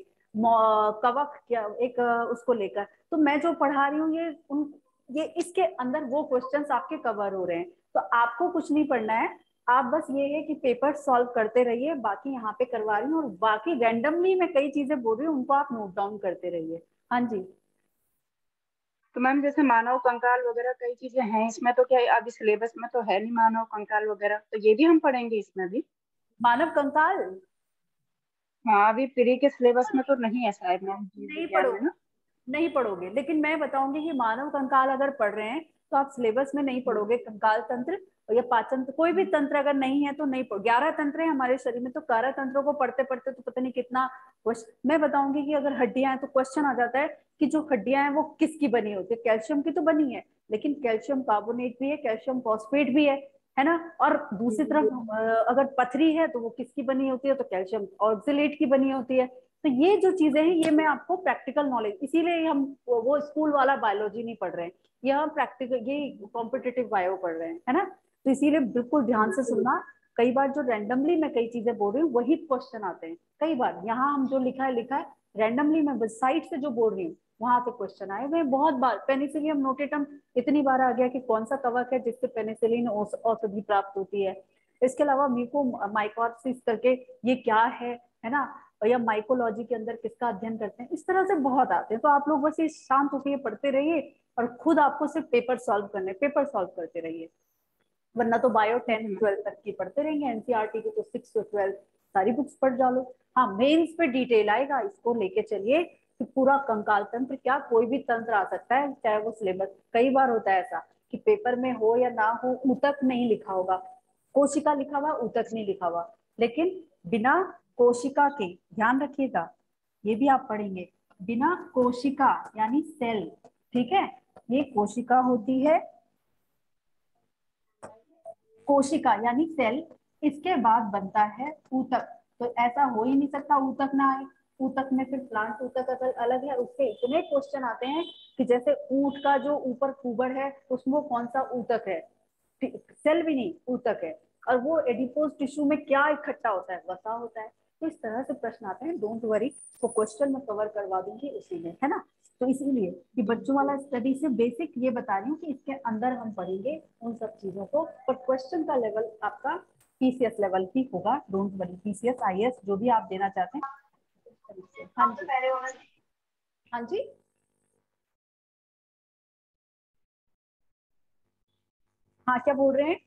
कवक क्या एक उसको लेकर, तो मैं जो पढ़ा रही हूँ ये इसके अंदर वो क्वेश्चंस आपके कवर हो रहे हैं, तो आपको कुछ नहीं पढ़ना है। आप बस ये है कि पेपर सॉल्व करते रहिए, बाकी यहाँ पे करवा रही हूँ, और बाकी रैंडमली मैं कई चीजें बोल रही हूँ, उनको आप नोट डाउन करते रहिए। हाँ जी। तो मैम जैसे मानव कंकाल वगैरह कई चीजें हैं इसमें, तो क्या अभी सिलेबस में तो है नहीं मानव कंकाल वगैरह, तो ये भी हम पढ़ेंगे इसमें भी? मानव कंकाल हाँ अभी प्री के सिलेबस में तो नहीं है शायद मैम, नहीं पढ़ोगे, लेकिन मैं बताऊंगी कि मानव कंकाल अगर पढ़ रहे हैं तो आप सिलेबस में नहीं पढ़ोगे। कंकाल तंत्र या पाचन, कोई भी तंत्र अगर नहीं है तो नहीं पढ़ो। 11 तंत्र है हमारे शरीर में, तो 12 तंत्रों को पढ़ते पढ़ते तो पता नहीं कितना, मैं बताऊंगी कि अगर हड्डियां हैं तो क्वेश्चन आ जाता है कि जो हड्डियां हैं वो किसकी बनी होती है। कैल्शियम की तो बनी है, लेकिन कैल्शियम कार्बोनेट भी है, कैल्शियम फॉस्फेट भी है ना, और दूसरी तरफ अगर पथरी है तो वो किसकी बनी होती है, तो कैल्शियम ऑक्सलेट की बनी होती है। तो ये जो चीजें हैं ये मैं आपको प्रैक्टिकल नॉलेज, इसीलिए हम वो स्कूल वाला बायोलॉजी नहीं पढ़ रहे हैं, ये हम प्रैक्टिकल, ये कॉम्पिटिटिव बायो पढ़ रहे हैं, है ना। तो इसीलिए बिल्कुल ध्यान से सुनना। कई बार जो रैंडमली मैं कई चीजें बोल रही हूँ वही क्वेश्चन आते हैं, कई बार यहाँ हम जो लिखा है रैंडमली मैं बस साइड से जो बोल रही हूँ वहां से क्वेश्चन आए। मैं बहुत बार पेनिसिलियम नोटेटम इतनी बार आ गया कि कौन सा कवक है जिससे पेनिसिलिन औषधि प्राप्त होती है। इसके अलावा म्यूको माइकोप्सिस करके ये क्या है ना, या माइकोलॉजी के अंदर किसका अध्ययन करते हैं, इस तरह से बहुत आते हैं। तो आप लोग बस ये शांत होकर पढ़ते रहिए और खुद आपको सिर्फ पेपर सॉल्व करने, पेपर सॉल्व करते रहिए, वरना तो बायो 10-12 तक की पढ़ते रहेंगे, एनसीईआरटी की तो 6 से 12 सारी बुक्स पढ़ डालो। हाँ मेंस पे डिटेल आएगा, इसको लेके चलिए कि पूरा कंकाल तंत्र क्या, कोई भी तंत्र आ सकता है, चाहे वो सिलेबस, कई बार होता है ऐसा कि पेपर में हो या ना हो ऊतक नहीं लिखा होगा, कोशिका लिखा हुआ ऊतक नहीं लिखा हुआ, लेकिन बिना कोशिका के, ध्यान रखिएगा ये भी आप पढ़ेंगे, बिना कोशिका यानी सेल, ठीक है, ये कोशिका होती है, कोशिका यानी सेल, इसके बाद बनता है ऊतक। तो ऐसा हो ही नहीं सकता ऊतक ना आए। ऊतक में फिर प्लांट ऊतक अलग है, उसके इतने क्वेश्चन आते हैं कि जैसे ऊंट का जो ऊपर कुबड़ है उसमें कौन सा ऊतक है, सेल भी नहीं ऊतक है, और वो एडिपोज टिश्यू में क्या इकट्ठा होता है, वसा होता है। तो इस तरह से प्रश्न आते हैं, डोंट वरी, वो क्वेश्चन में कवर करवा दूंगी उसी में, है ना। तो इसीलिए कि बच्चों वाला स्टडी से बेसिक ये बता रही हूँ कि इसके अंदर हम पढ़ेंगे उन सब चीजों को, पर क्वेश्चन का लेवल आपका पीसीएस लेवल ही होगा, डोंट वरी, पीसीएस आईएएस जो भी आप देना चाहते हैं। हाँ जी हाँ जी हाँ, क्या बोल रहे हैं?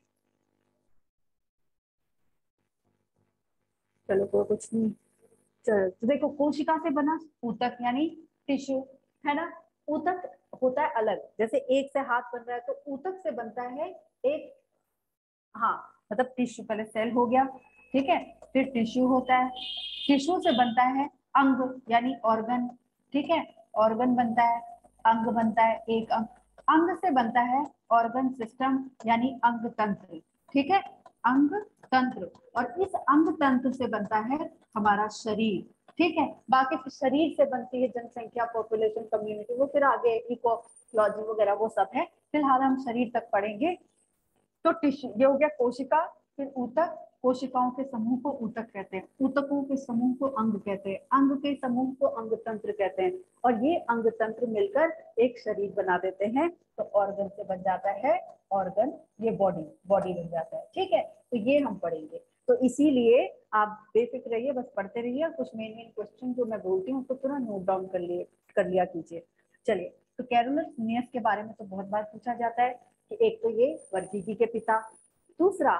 चलो कोई कुछ नहीं। चलो तो देखो, कोशिका से बना ऊतक यानी टिश्यू, है ना। ऊतक होता है अलग, जैसे एक से हाथ बन रहा है तो ऊतक से बनता है एक, हाँ मतलब टिश्यू, पहले सेल हो गया, ठीक है, फिर टिश्यू होता है, टिश्यू से बनता है अंग यानी ऑर्गन, ठीक है, ऑर्गन बनता है, अंग बनता है, एक अंग, अंग से बनता है ऑर्गन सिस्टम यानी अंग तंत्र, ठीक है, अंग तंत्र, और इस अंग तंत्र से बनता है हमारा शरीर, ठीक है। बाकी फिर शरीर से बनती है जनसंख्या, पॉपुलेशन, कम्युनिटी, वो फिर आगे इकोलॉजी वगैरह वो सब है। फिलहाल हम शरीर तक पढ़ेंगे। तो टिश्यू ये हो गया कोशिका, फिर ऊतक, कोशिकाओं के समूह को ऊतक कहते हैं, ऊतकों के समूह को अंग कहते हैं, अंग के समूह को अंगतंत्र कहते हैं, और ये अंगतंत्र मिलकर एक शरीर बना देते हैं। तो ऑर्गन से बन जाता है ऑर्गन, ये बॉडी, बॉडी बन जाता है। ठीक है, तो ये हम पढ़ेंगे। तो इसीलिए आप बेफिक्र रहिए, बस पढ़ते रहिए। कुछ मेन मेन क्वेश्चन जो मैं बोलती हूँ तो पूरा नोट डाउन कर लिया कीजिए। चलिए, तो कैरोलस लिनियस के बारे में तो बहुत बार पूछा जाता है कि एक तो ये वर्गीकी के पिता, दूसरा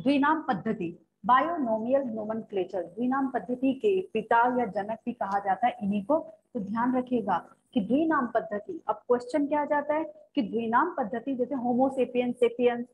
द्विनाम पद्धति, बायोनोमियल नोमेनक्लेचर, द्विनाम पद्धति के पिता या जनक भी कहा जाता है इन्हीं को। तो ध्यान रखिएगा कि द्विनाम पद्धति, अब क्वेश्चन क्या आ जाता है कि द्विनाम पद्धति, जैसे होमो सेपियंस, सेपियंस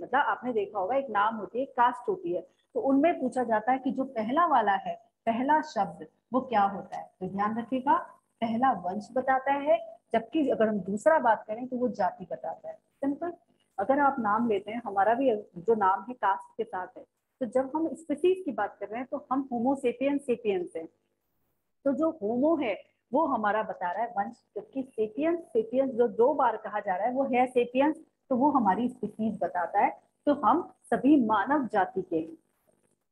मतलब आपने देखा होगा एक नाम होती है, कास्ट होती है, तो उनमें पूछा जाता है कि जो पहला वाला है, पहला शब्द वो क्या होता है। तो ध्यान रखिएगा, पहला वंश बताता है, जबकि अगर हम दूसरा बात करें तो वो जाति बताता है। सिंपल, अगर आप नाम लेते हैं, हमारा भी जो नाम है कास्ट के साथ है, तो जब हम स्पीसीज की बात कर रहे हैं तो हम होमो सेपियंस सेपियंस हैं, तो जो होमो है वो हमारा बता रहा है वंश, जबकि सेपियंस सेपियंस जो दो बार कहा जा रहा है वो है सेपियंस, तो वो हमारी स्पीसीज बताता है। तो हम सभी मानव जाति के,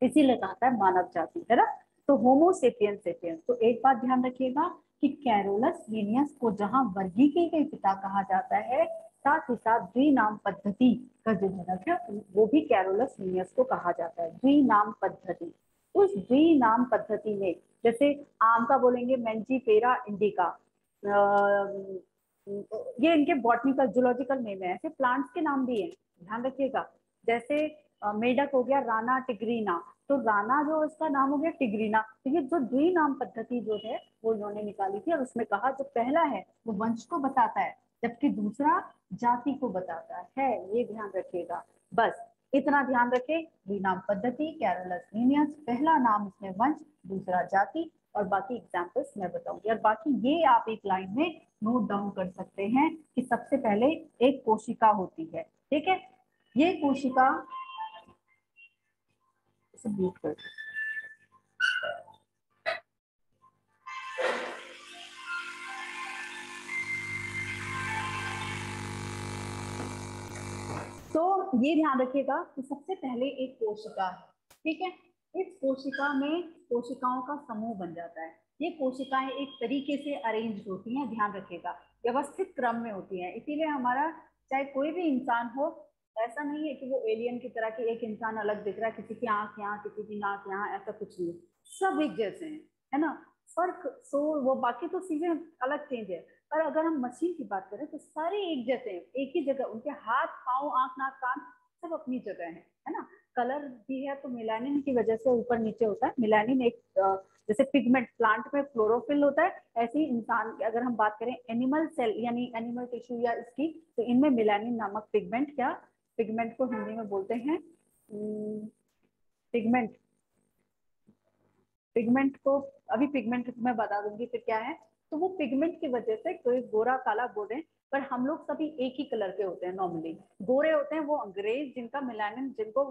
इसीलिए कहता है मानव जाति, है ना। तो होमो सेपियंस सेपियंस। तो एक बात ध्यान रखिएगा कि कैरोलस लिनियस को जहाँ वर्गीकी के पिता कहा जाता है, साथ ही साथ द्विनाम पद्धति का जो जनक है वो भी कैरोलस लिनियस को कहा जाता है। द्विनाम पद्धति, उस द्विनाम पद्धति में जैसे आम का बोलेंगे मेंजीपेरा इंडिका, ये इनके बॉटनिकल जूलॉजिकल नेम है, ऐसे प्लांट्स के नाम भी हैं, ध्यान रखिएगा। जैसे मेढक हो गया राना टिग्रीना, तो राना जो इसका नाम हो गया टिग्रीना। तो ये जो द्विनाम पद्धति जो है वो इन्होंने निकाली थी, और उसमें कहा जो पहला है वो वंश को बताता है, जबकि दूसरा जाति को बताता है, ये ध्यान रखिएगा। बस इतना ध्यान रखें, द्विनाम पद्धति, कैरोलस लिनियस, पहला नाम उसमें वंश, दूसरा जाति, और बाकी एग्जाम्पल्स मैं बताऊंगी। और बाकी ये आप एक लाइन में नोट डाउन कर सकते हैं कि सबसे पहले एक कोशिका होती है, ठीक है। ये कोशिका म्यूट कर, तो ये ध्यान रखिएगा कि सबसे पहले एक कोशिका है, ठीक है। इस कोशिका में कोशिकाओं का समूह बन जाता है। ये कोशिकाएं एक तरीके से अरेंज होती हैं, ध्यान रखिएगा, व्यवस्थित क्रम में होती हैं। इसीलिए हमारा चाहे कोई भी इंसान हो, ऐसा नहीं है कि वो एलियन की तरह के एक इंसान अलग दिख रहा है, किसी की आंख यहाँ, किसी की नाक यहाँ, ऐसा कुछ नहीं, सब एक जैसे हैं, है ना। फर्क सो वो बाकी तो चीजें अलग चेंज है, पर अगर हम मशीन की बात करें तो सारे एक जैसे हैं, एक ही जगह, उनके हाथ, पाँव, आंख, नाक, कान सब अपनी जगह है, है ना। कलर भी है तो मेलानिन की वजह से ऊपर नीचे होता है। मेलानिन एक जैसे पिगमेंट, प्लांट में क्लोरोफिल होता है, ऐसे ही इंसान की अगर हम बात करें एनिमल सेल यानी एनिमल टिश्यू या इसकी, तो इनमें मेलानिन नामक पिगमेंट, क्या पिगमेंट को हिंदी में बोलते हैं, पिगमेंट, पिगमेंट को अभी पिगमेंट मैं बता दूंगी फिर क्या है। तो वो पिगमेंट की वजह से कोई गोरा, काला बोले, पर हम लोग सभी एक ही कलर के होते हैं। नॉर्मली गोरे होते हैं वो अंग्रेज, जिनका मेलानिन, जिनको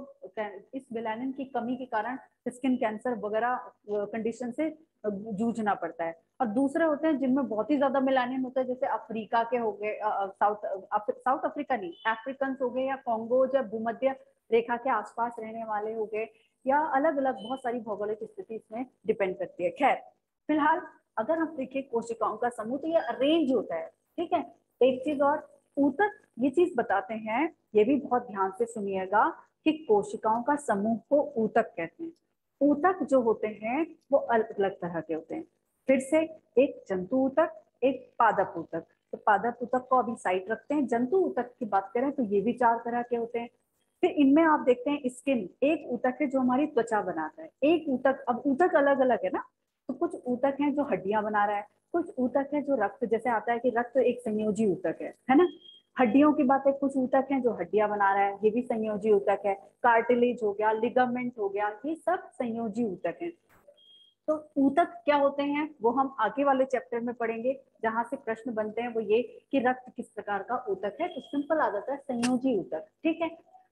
इस मेलानिन की कमी के कारण स्किन कैंसर वगैरह कंडीशन से जूझना पड़ता है, और दूसरे होते हैं जिनमें बहुत ही ज्यादा मेलानिन होता है, जैसे अफ्रीका के हो गए, साउथ अफ्रीका नहीं, अफ्रीकन हो गए, या कॉन्गो या भूमध्य रेखा के आसपास रहने वाले हो गए, या अलग अलग बहुत सारी भौगोलिक स्थिति इसमें डिपेंड करती है। खैर, फिलहाल अगर हम देखें कोशिकाओं का समूह तो ये अरेंज होता है, ठीक है। एक चीज और, ऊतक ये चीज बताते हैं, ये भी बहुत ध्यान से सुनिएगा कि कोशिकाओं का समूह को ऊतक कहते हैं। ऊतक जो होते हैं वो अलग अलग तरह के होते हैं। फिर से एक जंतु ऊतक, एक पादप ऊतक। तो पादप ऊतक को अभी साइड रखते हैं। जंतु ऊतक की बात करें तो ये भी 4 तरह के होते हैं। फिर इनमें आप देखते हैं स्किन, एक ऊतक है जो हमारी त्वचा बनाता है, एक ऊतक, अब ऊतक अलग अलग है ना, तो कुछ ऊतक हैं जो हड्डियां बना रहा है, कुछ ऊतक है जो रक्त जैसे आता है कि रक्त एक संयोजी ऊतक है ना। हड्डियों की बात है, कुछ ऊतक हैं जो हड्डियां बना रहा है, ये भी संयोजी ऊतक है। कार्टिलेज हो गया, लिगामेंट हो गया, ये सब संयोजी ऊतक हैं। तो ऊतक क्या होते हैं वो हम आगे वाले चैप्टर में पढ़ेंगे, जहां से प्रश्न बनते हैं वो ये कि रक्त किस प्रकार का ऊतक है। तो सिंपल आ जाता है संयोजी ऊतक, ठीक है।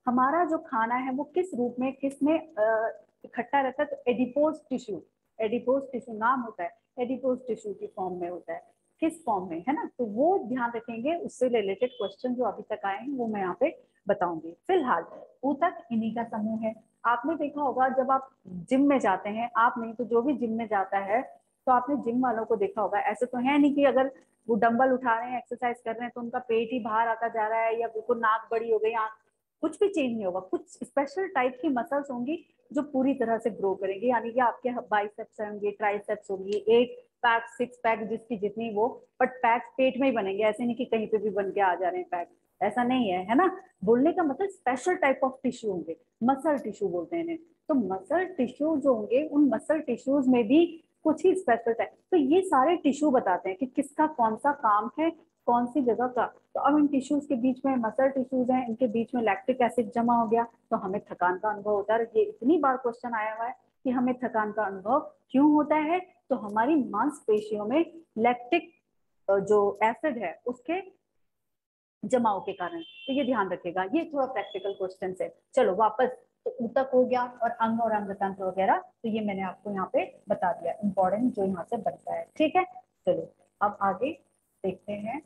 हमारा जो खाना है वो किस रूप में, किस में इकट्ठा रहता है, तो एडिपोज टिश्यू, एडिपोज टिश्यू नाम होता है, एडिपोज टिश्यू की फॉर्म में होता है, किस फॉर्म में, है ना। तो वो ध्यान रखेंगे, उससे रिलेटेड क्वेश्चन जो अभी तक आए हैं वो मैं यहाँ पे बताऊंगी। फिलहाल ऊतक इन्हीं का समूह है। आपने देखा होगा जब आप जिम में जाते हैं, आप नहीं तो जो भी जिम में जाता है, तो आपने जिम वालों को देखा होगा, ऐसे तो है नहीं कि अगर वो डंबल उठा रहे हैं, एक्सरसाइज कर रहे हैं तो उनका पेट ही बाहर आता जा रहा है या बिल्कुल नाक बड़ी हो गई, आंख, कुछ भी चेंज नहीं होगा। कुछ स्पेशल टाइप की मसल्स होंगी जो पूरी तरह से ग्रो करेंगे, यानी कि आपके बाइसेप्स होंगे, ट्राइसेप्स होगी, 8 पैक, 6 पैक, जिसकी जितनी वो, बट पैक पेट में ही बनेंगे, ऐसे नहीं कि कहीं पे भी बन के आ जा रहे हैं पैक, ऐसा नहीं है, है ना। बोलने का मतलब स्पेशल टाइप ऑफ टिश्यू होंगे, मसल टिश्यू बोलते हैं। तो मसल टिश्यू जो होंगे, उन मसल टिश्यूज में भी कुछ ही स्पेशल टाइप, तो ये सारे टिश्यू बताते हैं कि किसका कौन सा काम है, कौन सी जगह का। तो अब इन टिश्यूज के बीच में मसल टिश्यूज हैं, इनके बीच में लैक्टिक एसिड जमा हो गया तो हमें थकान का अनुभव होता है। ये इतनी बार क्वेश्चन आया हुआ है कि हमें थकान का अनुभव क्यों होता है, तो हमारी मांसपेशियों में लैक्टिक जो एसिड है उसके जमाव के कारण। तो ये ध्यान रखिएगा, ये थोड़ा प्रैक्टिकल क्वेश्चन है। चलो वापस, तो ऊतक हो गया और अंग और अंगतंत्र वगैरह, तो ये मैंने आपको यहाँ पे बता दिया, इंपॉर्टेंट जो यहाँ से बनता है, ठीक है। चलो अब आगे देखते हैं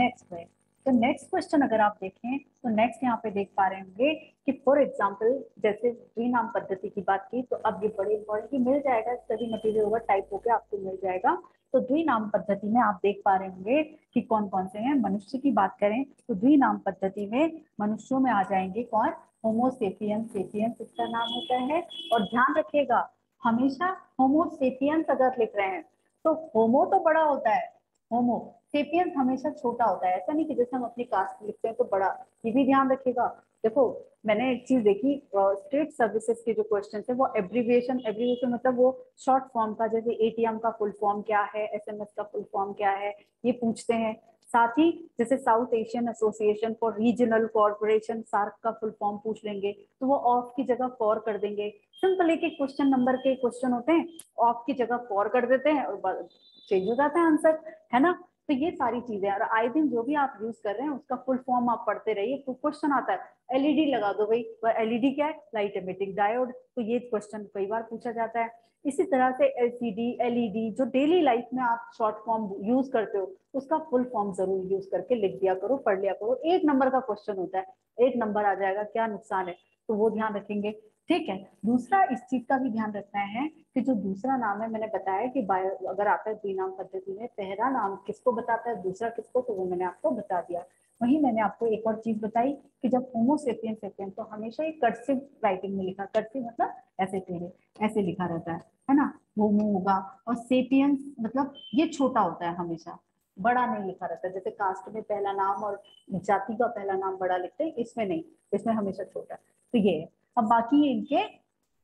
नेक्स्ट में। तो नेक्स्ट क्वेश्चन अगर आप देखें तो नेक्स्ट यहाँ पे देख पा रहे होंगे कि फॉर एग्जांपल जैसे द्विनाम पद्धति की बात की, तो अब ये बड़े इंपॉर्टेंट मिल जाएगा, सभी मटेरियल होगा, टाइप होकर आपको मिल जाएगा। तो द्विनाम पद्धति में आप देख पा रहे होंगे कि कौन कौन से हैं। मनुष्य की बात करें तो द्विनाम पद्धति में मनुष्यों में आ जाएंगे कौन, होमो सेपियंस, सेपियंस इसका नाम होता है। और ध्यान रखिएगा हमेशा होमो सेपियंस अगर लिख रहे हैं तो होमो तो बड़ा होता है, होमो सेपियंस हमेशा छोटा होता है। ऐसा नहीं कि जैसे हम अपनी कास्ट लिखते हैं तो बड़ा, ये भी ध्यान रखिएगा। देखो मैंने एक चीज देखी, स्टेट सर्विसेज के जो क्वेश्चन है वो एब्रीविएशन, एब्रीविएशन मतलब वो शॉर्ट फॉर्म का, जैसे एटीएम का फुल फॉर्म क्या है, एसएमएस का फुल फॉर्म क्या है, ये पूछते हैं। साथ ही जैसे South Asian association for regional corporation, SAARC का फुल फॉर्म पूछ लेंगे तो वो ऑफ की जगह फॉर कर देंगे। सिंपल एक एक क्वेश्चन नंबर के क्वेश्चन होते हैं, ऑफ की जगह फॉर कर देते हैं और चेंज हो जाता है आंसर, है ना। तो ये सारी चीजें, और आए दिन जो भी आप यूज कर रहे हैं उसका फुल फॉर्म आप पढ़ते रहिए। तो क्वेश्चन आता है एलईडी लगा दो भाई, पर एलईडी क्या है, लाइट एमिटिंग डायोड, तो ये क्वेश्चन कई बार पूछा जाता है। इसी तरह से एलसीडी, एलईडी, जो डेली लाइफ में आप शॉर्ट फॉर्म यूज करते हो उसका फुल फॉर्म जरूर यूज करके लिख दिया करो, पढ़ लिया करो। 1 नंबर का क्वेश्चन होता है, 1 नंबर आ जाएगा, क्या नुकसान है, तो वो ध्यान रखेंगे, ठीक है। दूसरा इस चीज का भी ध्यान रखना है कि जो दूसरा नाम है, मैंने बताया कि बायो अगर आता है द्विनाम पद्धति में, पहला नाम किसको बताता है, दूसरा किसको, तो वो मैंने आपको बता दिया। वहीं मैंने आपको एक और चीज बताई कि जब होमो सेपियंस सेपियंस, तो हमेशा ये कर्सिव राइटिंग में लिखा, कर्सिव मतलब ऐसे टेढ़े ऐसे लिखा रहता है ना, होमो होगा। और सेपियंस मतलब ये छोटा होता है, हमेशा बड़ा नहीं लिखा रहता। जैसे कास्ट में पहला नाम और जाति का पहला नाम बड़ा लिखते हैं, इसमें नहीं, इसमें हमेशा छोटा। तो ये है। अब बाकी इनके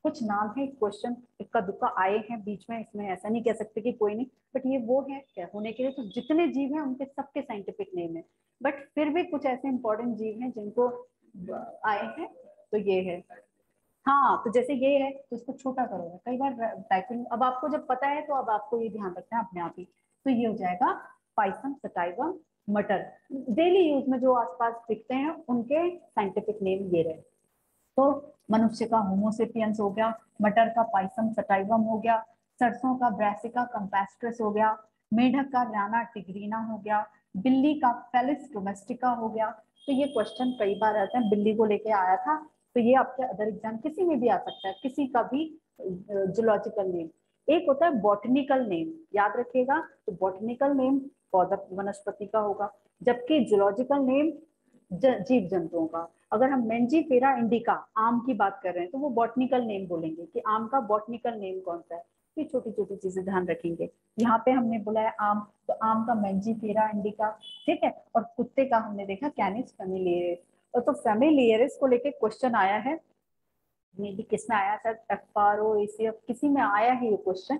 कुछ नाम है, क्वेश्चन इक्का दुक्का आए हैं बीच में, इसमें ऐसा नहीं कह सकते कि कोई नहीं, बट ये वो है क्या होने के लिए। तो जितने जीव हैं उनके सबके साइंटिफिक नेम है, बट फिर भी कुछ ऐसे इंपॉर्टेंट जीव हैं जिनको आए हैं, तो ये है। हाँ, तो जैसे ये है तो इसको छोटा करोगे, कई बार टाइपिंग, अब आपको जब पता है तो अब आपको ये ध्यान रखना है अपने आप ही। तो ये हो जाएगा पाइसम, सटाइवम, मटर, डेली यूज में जो आसपास दिखते हैं उनके साइंटिफिक नेम ये रहे। तो मनुष्य का होमो सेपियंस हो गया, मटर का पाइसम सटाइवम हो गया, सरसों का ब्रैसिका कम्पेस्ट्रिस हो गया, मेढक का राना टिग्रीना हो गया, बिल्ली का फेलिस डोमेस्टिका हो गया। तो ये क्वेश्चन कई बार आते हैं, बिल्ली को लेके आया था, तो ये आपके अदर एग्जाम किसी में भी आ सकता है, किसी का भी जूलॉजिकल नेम। एक होता है बॉटनिकल नेम, याद रखिएगा, तो बॉटनिकल नेम पौधक वनस्पति का होगा, जबकि जूलॉजिकल नेम जीव जंतुओं का। अगर हम मेंजीफेरा इंडिका आम की बात कर रहे हैं तो वो बॉटनिकल नेम बोलेंगे कि आम का बॉटनिकल नेम कौन सा है। ये छोटी छोटी चीजें ध्यान रखेंगे। यहाँ पे हमने बोला है आम, तो आम का मेंजीफेरा इंडिका, ठीक है। और कुत्ते का हमने देखा कैनिस फेमिलियरिस, और तो फेमिलियरिस को लेके क्वेश्चन आया है, मे बी किसमें आया, शायद एफआरओएसीएफ किसी में आया है ये क्वेश्चन,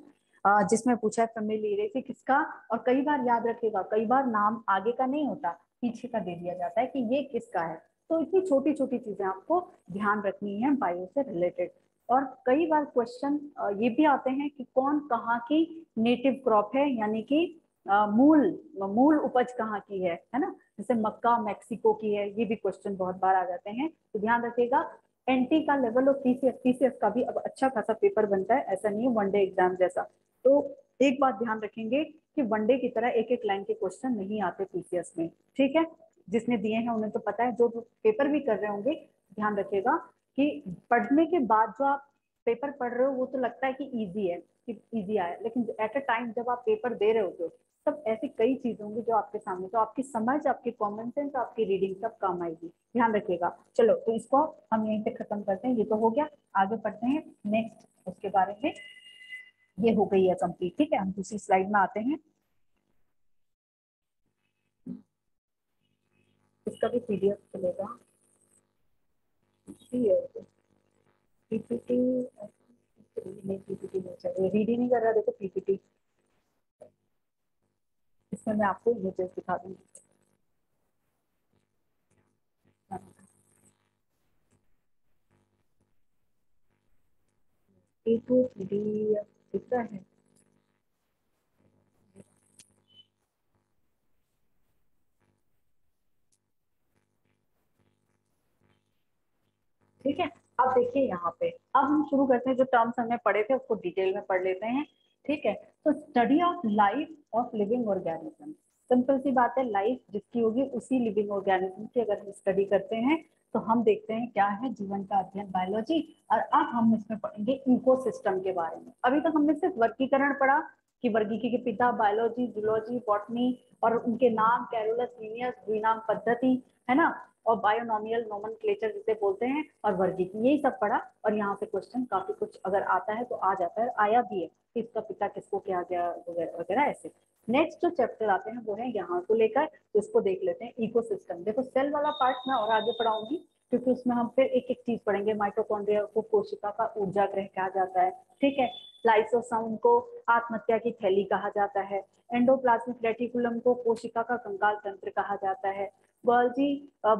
जिसमें पूछा है फेमिलियरिस किसका। और कई बार याद रखेगा, कई बार नाम आगे का नहीं होता, पीछे का दे दिया जाता है कि ये किसका है। तो इतनी छोटी छोटी चीजें आपको ध्यान रखनी है बायो से रिलेटेड। और कई बार क्वेश्चन ये भी आते हैं कि कौन कहाँ की नेटिव क्रॉप है, यानी कि मूल उपज कहाँ की है ना। जैसे मक्का मैक्सिको की है, ये भी क्वेश्चन बहुत बार आ जाते हैं, तो ध्यान रखिएगा। एनटी का लेवल ऑफ पीसीएस का भी अब अच्छा खासा पेपर बनता है, ऐसा नहीं है वनडे एग्जाम जैसा। तो एक बात ध्यान रखेंगे कि वनडे की तरह एक एक लाइन के क्वेश्चन नहीं आते पीसीएस में, ठीक है। जिसने दिए हैं उन्हें तो पता है, जो पेपर भी कर रहे होंगे ध्यान रखिएगा कि पढ़ने के बाद जो आप पेपर पढ़ रहे हो वो तो लगता है कि ईजी है, कि ईजी आया, लेकिन एट अ टाइम जब आप पेपर दे रहे होते हो तब ऐसी कई चीजें होंगी जो आपके सामने, तो आपकी समझ, आपकी कॉमन सेंस, आपकी रीडिंग सब काम आएगी, ध्यान रखिएगा। चलो तो इसको हम यहीं पे खत्म करते हैं, ये तो हो गया, आगे पढ़ते हैं नेक्स्ट उसके बारे में। ये हो गई है कंप्लीट, ठीक है। हम दूसरी स्लाइड में आते हैं, इसका भी पीडीएफ चलेगा, पीपीटी नहीं चाहिए, रीड ही नहीं कर रहा, देखो पीपीटी इसमें मैं आपको ये चीज दिखा दूंगी। पीपीटी दिखता है, ठीक है। अब देखिए यहाँ पे अब हम शुरू करते हैं, जो टर्म्स हमने पढ़े थे उसको डिटेल में पढ़ लेते हैं, ठीक है। तो study of life of living organism, simple सी बात है, लाइफ जिसकी होगी उसी लिविंग ऑर्गेनिज्म की अगर हम स्टडी करते हैं तो हम देखते हैं क्या है जीवन का अध्ययन, बायोलॉजी। और अब हम इसमें पढ़ेंगे इकोसिस्टम के बारे में। अभी तक हमने सिर्फ वर्गीकरण पढ़ा कि वर्गीकी के पिता, बायोलॉजी, जूलॉजी, बॉटनी और उनके नाम, कैरोलस लीनियस द्विनाम पद्धति, है ना, और बायोनॉमियल नोमेनक्लेचर जिसे बोलते हैं, और वर्गीकी, यही सब पढ़ा। और यहाँ से क्वेश्चन काफी कुछ अगर आता है तो आ जाता है, आया भी है, इसका पिता किसको क्या गया वगैरह वगैरह। ऐसे नेक्स्ट जो चैप्टर आते हैं वो है यहाँ को लेकर, तो इसको देख लेते हैं, इकोसिस्टम। देखो सेल वाला पार्ट मैं और आगे पढ़ाऊंगी क्योंकि उसमें हम फिर एक एक चीज पढ़ेंगे। माइटोकॉन्ड्रिया को कोशिका का ऊर्जा गृह कहा जाता है, ठीक है। लाइसोसोम को आत्महत्या की थैली कहा जाता है। एंडोप्लाज्मिक रेटिकुलम को कोशिका का कंकाल तंत्र कहा जाता है। गोल्जी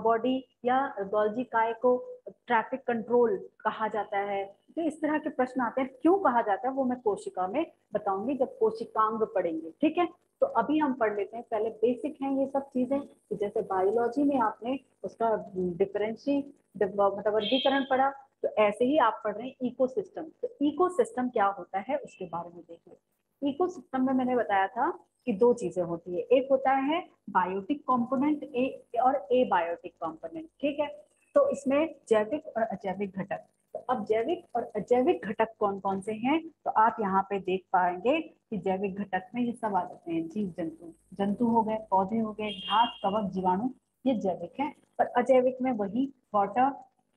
बॉडी या गोल्जी काय को ट्रैफिक कंट्रोल कहा जाता है। तो इस तरह के प्रश्न आते हैं, क्यों कहा जाता है वो मैं कोशिका में बताऊंगी जब कोशिकांग पढ़ेंगे, ठीक है। तो अभी हम पढ़ लेते हैं, पहले बेसिक हैं ये सब चीजें। तो जैसे बायोलॉजी में आपने उसका मतलब वर्गीकरण पढ़ा, तो ऐसे ही आप पढ़ रहे हैं इकोसिस्टम। तो इकोसिस्टम क्या होता है उसके बारे में देखिए। इकोसिस्टम में मैंने बताया था कि दो चीजें होती है, एक होता है बायोटिक कंपोनेंट और एबायोटिक कंपोनेंट, ठीक है। तो इसमें जैविक और अजैविक घटक, तो अब जैविक और अजैविक घटक कौन कौन से हैं, तो आप यहाँ पे देख पाएंगे कि जैविक घटक में ये सब आ जाते हैं, जीव जंतु, जंतु हो गए, पौधे हो गए, घास, कवक, जीवाणु, ये जैविक है। और अजैविक में वही वाटर,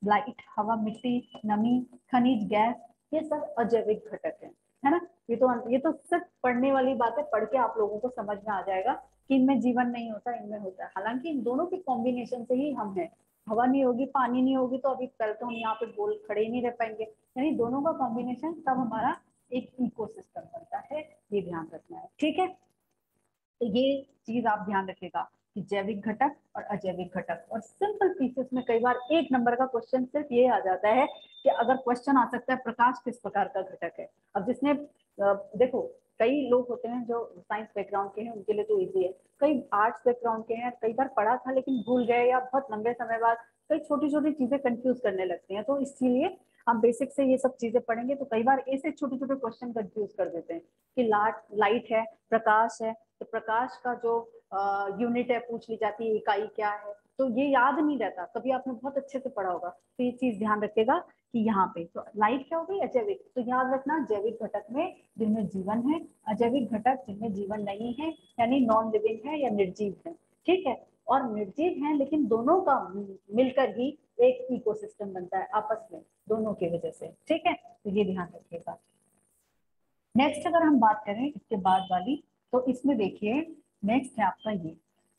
लाइट, हवा, मिट्टी, नमी, खनिज गैस, ये सब अजैविक घटक है ना। ये तो सिर्फ पढ़ने वाली बात है, पढ़ के आप लोगों को समझ में आ जाएगा कि इनमें जीवन नहीं होता, इनमें होता है। हालांकि इन दोनों के कॉम्बिनेशन से ही हम हैं, हवा नहीं होगी, पानी नहीं होगी तो अभी कल तो हम यहाँ पे बोल खड़े ही नहीं रह पाएंगे, यानी दोनों का कॉम्बिनेशन तब हमारा एक इकोसिस्टम बनता है, ये ध्यान रखना है, ठीक है। तो ये चीज आप ध्यान रखेगा कि जैविक घटक और अजैविक घटक। और सिंपल पीसेस में कई बार एक नंबर का क्वेश्चन सिर्फ ये आ जाता है कि अगर क्वेश्चन आ सकता है प्रकाश किस प्रकार का घटक है। अब जिसने देखो कई लोग होते हैं जो साइंस बैकग्राउंड के हैं उनके लिए तो इजी है, कई आर्ट्स बैकग्राउंड के हैं, कई बार पढ़ा था लेकिन भूल गए या बहुत लंबे समय बाद, कई छोटी छोटी चीजें कंफ्यूज करने लगती हैं। तो इसीलिए हम बेसिक से ये सब चीजें पढ़ेंगे। तो कई बार ऐसे छोटे छोटे क्वेश्चन कंफ्यूज कर देते हैं कि लाइट है, प्रकाश है, तो प्रकाश का जो यूनिट है पूछ ली जाती है, इकाई क्या है, तो ये याद नहीं रहता। कभी आपने बहुत अच्छे से पढ़ा होगा, तो ये चीज ध्यान रखिएगा कि यहाँ पे तो लाइट क्या हो गई, अजैविक। तो याद रखना जैविक घटक में जिनमें जीवन है, अजैविक घटक जिनमें जीवन नहीं है, यानी नॉन लिविंग है या निर्जीव है, ठीक है। और निर्जीव है लेकिन दोनों का मिलकर ही एक इकोसिस्टम बनता है आपस में, दोनों की वजह से, ठीक है। तो ये ध्यान रखिएगा। नेक्स्ट अगर हम बात करें इसके बाद वाली, तो इसमें देखिए नेक्स्ट है आपका ये,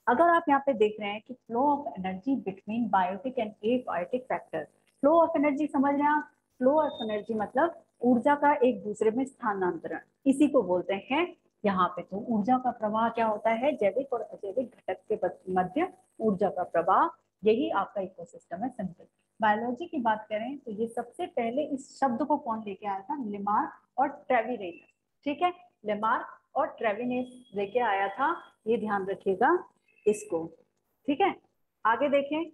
अगर आप यहाँ पे देख रहे हैं कि flow of energy between biotic and abiotic factor. Flow of energy समझ रहे हैं आप, फ्लो ऑफ एनर्जी मतलब ऊर्जा का एक दूसरे में स्थानांतरण, इसी को बोलते हैं यहाँ पे। तो ऊर्जा का प्रवाह क्या होता है, जैविक और अजैविक घटक के मध्य ऊर्जा का प्रवाह, यही आपका इकोसिस्टम है सिंपल। बायोलॉजी की बात करें तो ये सबसे पहले इस शब्द को कौन लेके आया था, लेमार्क और ट्रेविरेनस, ठीक है। लेमार्क और ट्रेविरेनस लेके आया था, ये ध्यान रखिएगा इसको, ठीक है। आगे देखें,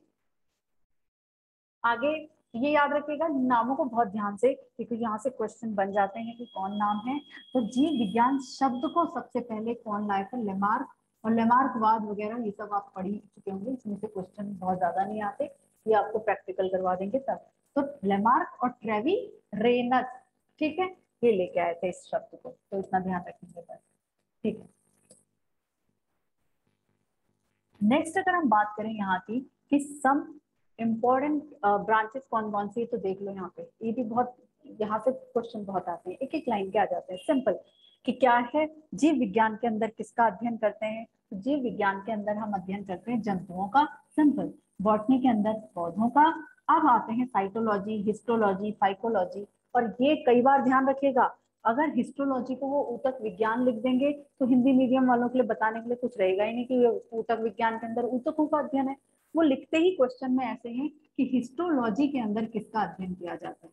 आगे ये याद रखिएगा। नामों को बहुत ध्यान से, क्योंकि यहाँ से क्वेश्चन बन जाते हैं कि कौन नाम है। तो जीव विज्ञान शब्द को सबसे पहले कौन लाया था? लेमार्क। और लेमार्कवाद वगैरह ये सब आप पढ़ ही चुके होंगे, इसमें से क्वेश्चन बहुत ज्यादा नहीं आते, ये आपको प्रैक्टिकल करवा देंगे तब। तो लेमार्क और ट्रेविरेनस, ठीक है, ये लेके आए थे इस शब्द को, तो इतना ध्यान रखेंगे बस, ठीक है। नेक्स्ट अगर हम बात करें यहाँ की कि सम इम्पोर्टेंट ब्रांचेस कौन कौन सी है, तो देख लो यहाँ पे, ये भी बहुत, यहाँ से क्वेश्चन बहुत आते हैं, एक एक लाइन के आ जाते हैं। सिंपल कि क्या है, जीव विज्ञान के अंदर किसका अध्ययन करते हैं? तो जीव विज्ञान के अंदर हम अध्ययन करते हैं जंतुओं का, सिंपल। बॉटनी के अंदर पौधों का। अब आते हैं साइटोलॉजी, हिस्टोलॉजी, फाइकोलॉजी। और ये कई बार ध्यान रखिएगा, अगर हिस्टोलॉजी को वो ऊतक विज्ञान लिख देंगे तो हिंदी मीडियम वालों के लिए बताने के लिए कुछ रहेगा ही नहीं कि ऊतक विज्ञान के अंदर ऊतकों का अध्ययन है। वो लिखते ही क्वेश्चन में ऐसे हैं कि हिस्टोलॉजी के अंदर किसका अध्ययन किया जाता है।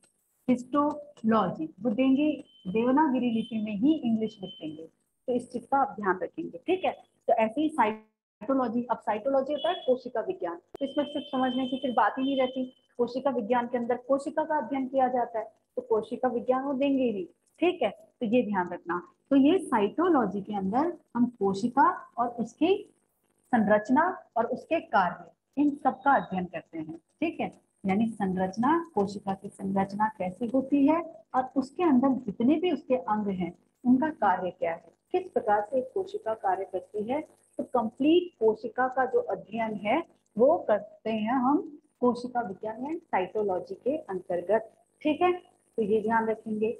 हिस्टोलॉजी वो देंगे, देवनागिरी लिपि में ही इंग्लिश लिख देंगे, तो इस चीज का आप ध्यान रखेंगे, ठीक है। तो ऐसे ही साइटोलॉजी, अब साइटोलॉजी होता है कोशिका विज्ञान, तो इसमें सिर्फ समझने की फिर बात ही नहीं रहती। कोशिका विज्ञान के अंदर कोशिका का अध्ययन किया जाता है, तो कोशिका विज्ञान वो देंगे ही, ठीक है, तो ये ध्यान रखना। तो ये साइटोलॉजी के अंदर हम कोशिका और उसकी संरचना और उसके कार्य, इन सब का अध्ययन करते हैं, ठीक है। यानी संरचना, कोशिका की संरचना कैसी होती है और उसके अंदर जितने भी उसके अंग हैं उनका कार्य क्या है, किस प्रकार से कोशिका कार्य करती है। तो कंप्लीट कोशिका का जो अध्ययन है वो करते हैं हम कोशिका विज्ञान एंड साइटोलॉजी के अंतर्गत, ठीक है, तो ये ध्यान रखेंगे।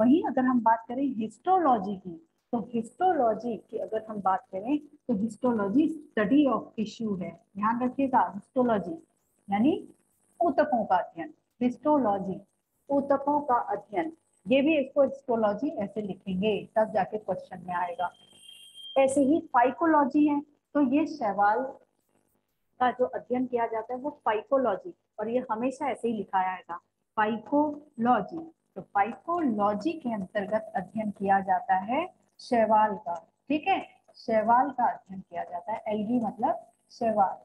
वहीं अगर हम बात करें हिस्टोलॉजी की, तो हिस्टोलॉजी की अगर हम बात करें तो हिस्टोलॉजी स्टडी ऑफ टिश्यू है, ध्यान रखिएगा। हिस्टोलॉजी यानी ऊतकों का अध्ययन, हिस्टोलॉजी ऊतकों का अध्ययन, ये भी इसको हिस्टोलॉजी ऐसे लिखेंगे तब जाके क्वेश्चन में आएगा। ऐसे ही फाइकोलॉजी है, तो ये शैवाल का जो अध्ययन किया जाता है वो फाइकोलॉजी, और ये हमेशा ऐसे ही लिखा जाएगा फाइकोलॉजी। तो फाइकोलॉजी के अंतर्गत अध्ययन किया जाता है शैवाल का, ठीक है, शैवाल का अध्ययन किया जाता है, एल्गी मतलब शैवाल।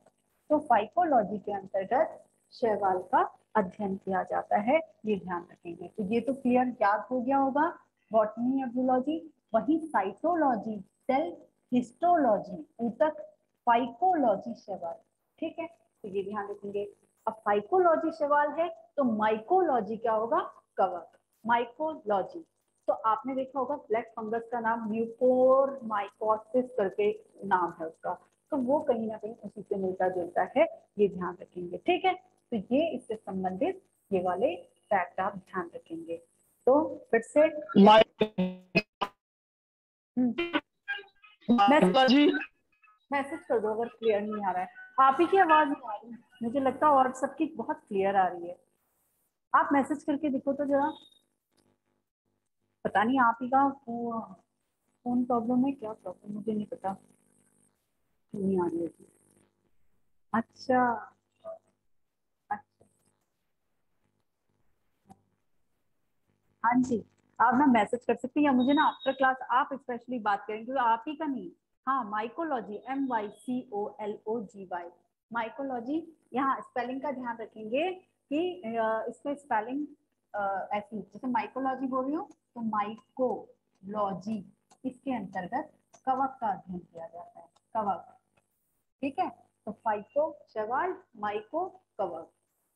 तो फाइकोलॉजी के अंतर्गत शैवाल का अध्ययन किया जाता है, ये ध्यान रखेंगे। तो ये तो क्लियर याद हो गया होगा, बॉटनी या जूलॉजी। वही साइटोलॉजी सेल, हिस्टोलॉजी ऊतक, फाइकोलॉजी शैवाल, ठीक है, तो ये ध्यान रखेंगे। अब फाइकोलॉजी शैवाल है तो माइकोलॉजी क्या होगा? कवक, माइकोलॉजी। तो आपने देखा होगा ब्लैक फंगस का नाम म्यूकोर माइकोसिस करके नाम है उसका, तो वो कहीं ना कहीं उसी से मिलता जुलता है, ये ध्यान रखेंगे, ठीक है। तो ये इससे संबंधित ये वाले फैक्ट आप ध्यान रखेंगे। तो फिर से मैसेज कर दो अगर क्लियर नहीं आ रहा है। आप ही की आवाज नहीं आ रही, मुझे लगता है और सबकी बहुत क्लियर आ रही है। आप मैसेज करके देखो तो जरा, पता नहीं आप ही का फोन प्रॉब्लम है, क्या प्रॉब्लम मुझे नहीं पता, नहीं आ रही है। अच्छा हाँ जी, आप ना मैसेज कर सकते हैं या मुझे ना आफ्टर क्लास आप स्पेशली बात करेंगे, क्योंकि आप ही का नहीं। हाँ, माइकोलॉजी, MYCOLOGY, माइकोलॉजी। यहाँ स्पेलिंग का ध्यान रखेंगे कि इसमें स्पेलिंग ऐसी, जैसे माइकोलॉजी बोल रही हूँ तो माइकोलॉजी, इसके अंतर्गत कवक का अध्ययन किया जाता है, कवक, ठीक है। तो फाइको शैवाल, माइको कवक,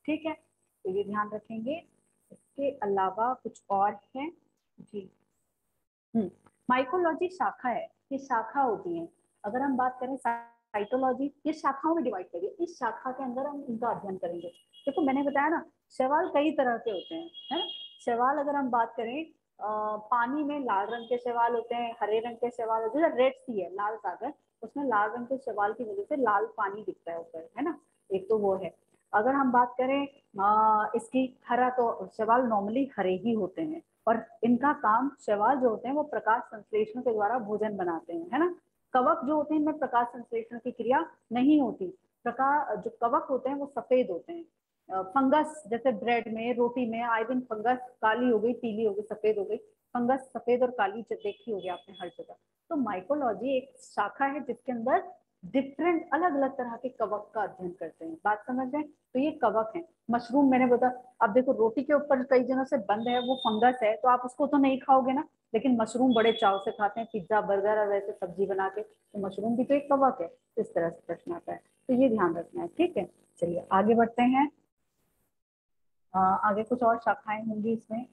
ठीक है, तो ये ध्यान रखेंगे। इसके अलावा कुछ और है जी, माइकोलॉजी शाखा है, ये शाखा होती है। अगर हम बात करें साइटोलॉजी, ये शाखाओं में डिवाइड करिए, इस शाखा के अंदर हम इनका अध्ययन करेंगे। देखो तो मैंने बताया ना, शैवाल कई तरह के होते हैं, है ना। शैवाल अगर हम बात करें, पानी में लाल रंग के शैवाल होते हैं, हरे रंग के शैवाल होते हैं, रेड सी है लाल सागर, उसमें लाल रंग के शैवाल की वजह से लाल पानी दिखता है ऊपर, है ना, एक तो वो है। अगर हम बात करें इसकी हरा, तो शैवाल नॉर्मली हरे ही होते हैं, और इनका काम, शैवाल जो होते हैं वो प्रकाश संश्लेषण के द्वारा भोजन बनाते हैं, है ना। कवक जो होते हैं इनमें प्रकाश संश्लेषण की क्रिया नहीं होती, प्रकाश जो कवक होते हैं वो सफेद होते हैं। फंगस जैसे ब्रेड में, रोटी में आए दिन फंगस काली हो गई, पीली हो गई, सफेद हो गई, फंगस सफेद और काली देखी होगी आपने हर जगह। तो माइकोलॉजी एक शाखा है जिसके अंदर डिफरेंट अलग अलग तरह के कवक का अध्ययन करते हैं। बात समझ गए? तो ये कवक है। मशरूम मैंने बताया, अब देखो रोटी के ऊपर कई जनों से बंद है, वो फंगस है, तो आप उसको तो नहीं खाओगे ना, लेकिन मशरूम बड़े चाव से खाते हैं, पिज्जा बर्गर और वैसे सब्जी बना के, तो मशरूम भी तो एक कवक है। इस तरह से प्रश्न आता है, तो ये ध्यान रखना है, ठीक है। चलिए आगे बढ़ते हैं, आगे कुछ और शाखाएं होंगी इसमें।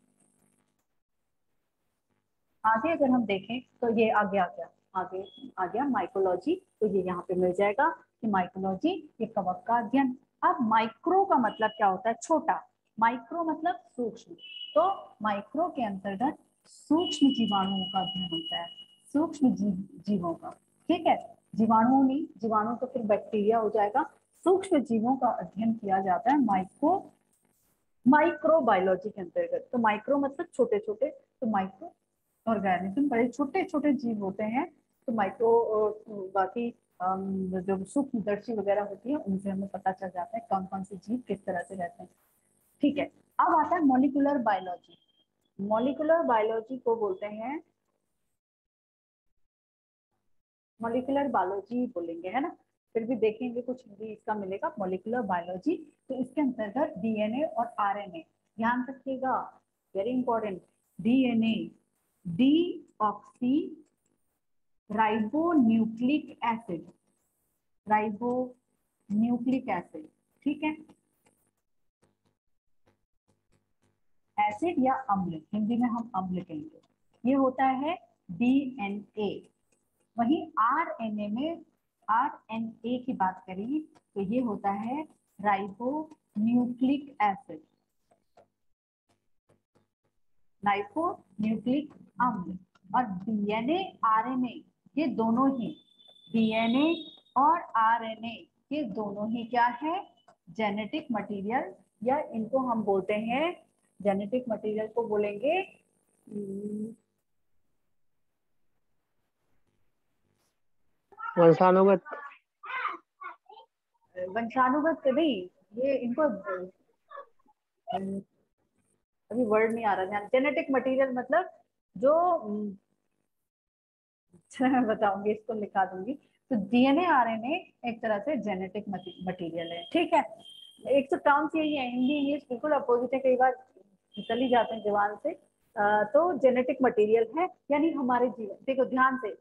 आगे अगर हम देखें तो ये आगे आ गया, आगे आ गया माइकोलॉजी। तो ये यहाँ पे मिल जाएगा कि माइकोलॉजी ये कवक का अध्ययन। अब माइक्रो का मतलब क्या होता है? छोटा। माइक्रो मतलब सूक्ष्म, तो माइक्रो के अंतर्गत सूक्ष्म जीवाणुओं का अध्ययन होता है, सूक्ष्म जीवों का, ठीक है। जीवाणुओं नहीं, जीवाणु तो फिर बैक्टीरिया हो जाएगा। सूक्ष्म जीवों का अध्ययन किया जाता है माइक्रोबायोलॉजी के अंतर्गत। तो माइक्रो मतलब छोटे छोटे, तो माइक्रो ऑर्गेनिज्म बड़े छोटे छोटे जीव होते हैं। तो माइक्रो और बाकी जो सूक्ष्मदर्शी वगैरह होती है उनसे हमें पता चल जाता है कौन कौन से जीव किस तरह से रहते हैं, ठीक है। अब आता है मॉलिक्यूलर बायोलॉजी। मॉलिक्यूलर बायोलॉजी को बोलते हैं, मॉलिक्यूलर बायोलॉजी बोलेंगे, है ना, फिर भी देखेंगे कुछ हिंदी इसका मिलेगा, मॉलिक्यूलर बायोलॉजी। तो इसके अंतर्गत डीएनए और आरएनए, ध्यान रखिएगा very important, DNA ribonucleic acid, ठीक है, एसिड या अम्ल, हिंदी में हम अम्ल कहेंगे। ये होता है डीएनए। वहीं आरएनए में, आरएनए की बात करें तो ये होता है राइबोन्यूक्लिक एसिड, राइबोन्यूक्लिक अम्ल। और डीएनए आरएनए ये दोनों ही, डीएनए और आरएनए ये दोनों ही क्या है? जेनेटिक मटेरियल, या इनको हम बोलते हैं, जेनेटिक मटेरियल को बोलेंगे वंशानुगत, वंशानुगत नहीं, ये इनको अभी वर्ड नहीं आ रहा ध्यान, जेनेटिक मटेरियल मतलब जो, अच्छा मैं बताऊंगी, इसको लिखा दूंगी। तो डीएनए आरएनए एक तरह से जेनेटिक मटेरियल है, ठीक है। एक तो टर्म्स यही है, हिंदी इंग्लिश बिल्कुल अपोजिट है, कई बार निकल जाते हैं जवान से। तो जेनेटिक मटेरियल है यानी हमारे जीवन, देखो ध्यान से,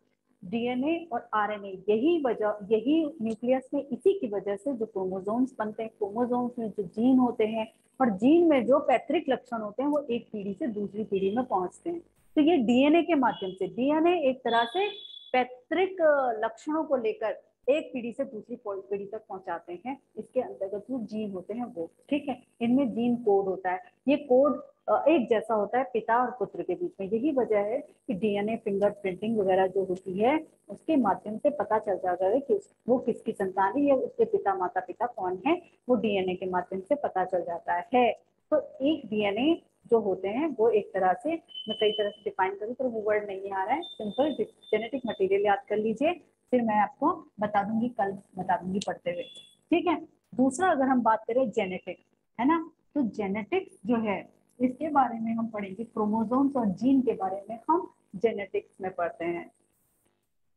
डीएनए और आरएनए, यही वजह, यही न्यूक्लियस में इसी की वजह से जो क्रोमोसोम्स बनते हैं, क्रोमोसोम्स में जो जीन होते हैं, और जीन में जो पैतृक लक्षण होते हैं वो एक पीढ़ी से दूसरी पीढ़ी में पहुंचते हैं। तो ये डीएनए के माध्यम से, डीएनए एक तरह से पैतृक लक्षणों को लेकर एक पीढ़ी से दूसरी पीढ़ी तक पहुंचाते हैं। इसके अंतर्गत जो जीन होते हैं वो, ठीक है, इनमें जीन कोड होता है, ये कोड एक जैसा होता है पिता और पुत्र के बीच में। यही वजह है कि डीएनए फिंगर प्रिंटिंग वगैरह जो होती है उसके माध्यम से पता चल जाता है कि वो किसकी संतान है या उसके पिता माता पिता कौन है, वो डीएनए के माध्यम से पता चल जाता है। तो एक डीएनए जो होते हैं वो एक तरह से, मैं कई तरह से डिफाइन करूँ पर वो वर्ड नहीं आ रहा है, सिंपल जेनेटिक मटेरियल याद कर लीजिए, फिर मैं आपको बता दूंगी, कल बता दूंगी पढ़ते हुए, ठीक है। दूसरा अगर हम बात करें जेनेटिक, है ना, तो जेनेटिक्स जो है इसके बारे में हम पढ़ेंगे, क्रोमोसोम्स और जीन के बारे में हम जेनेटिक्स में पढ़ते हैं,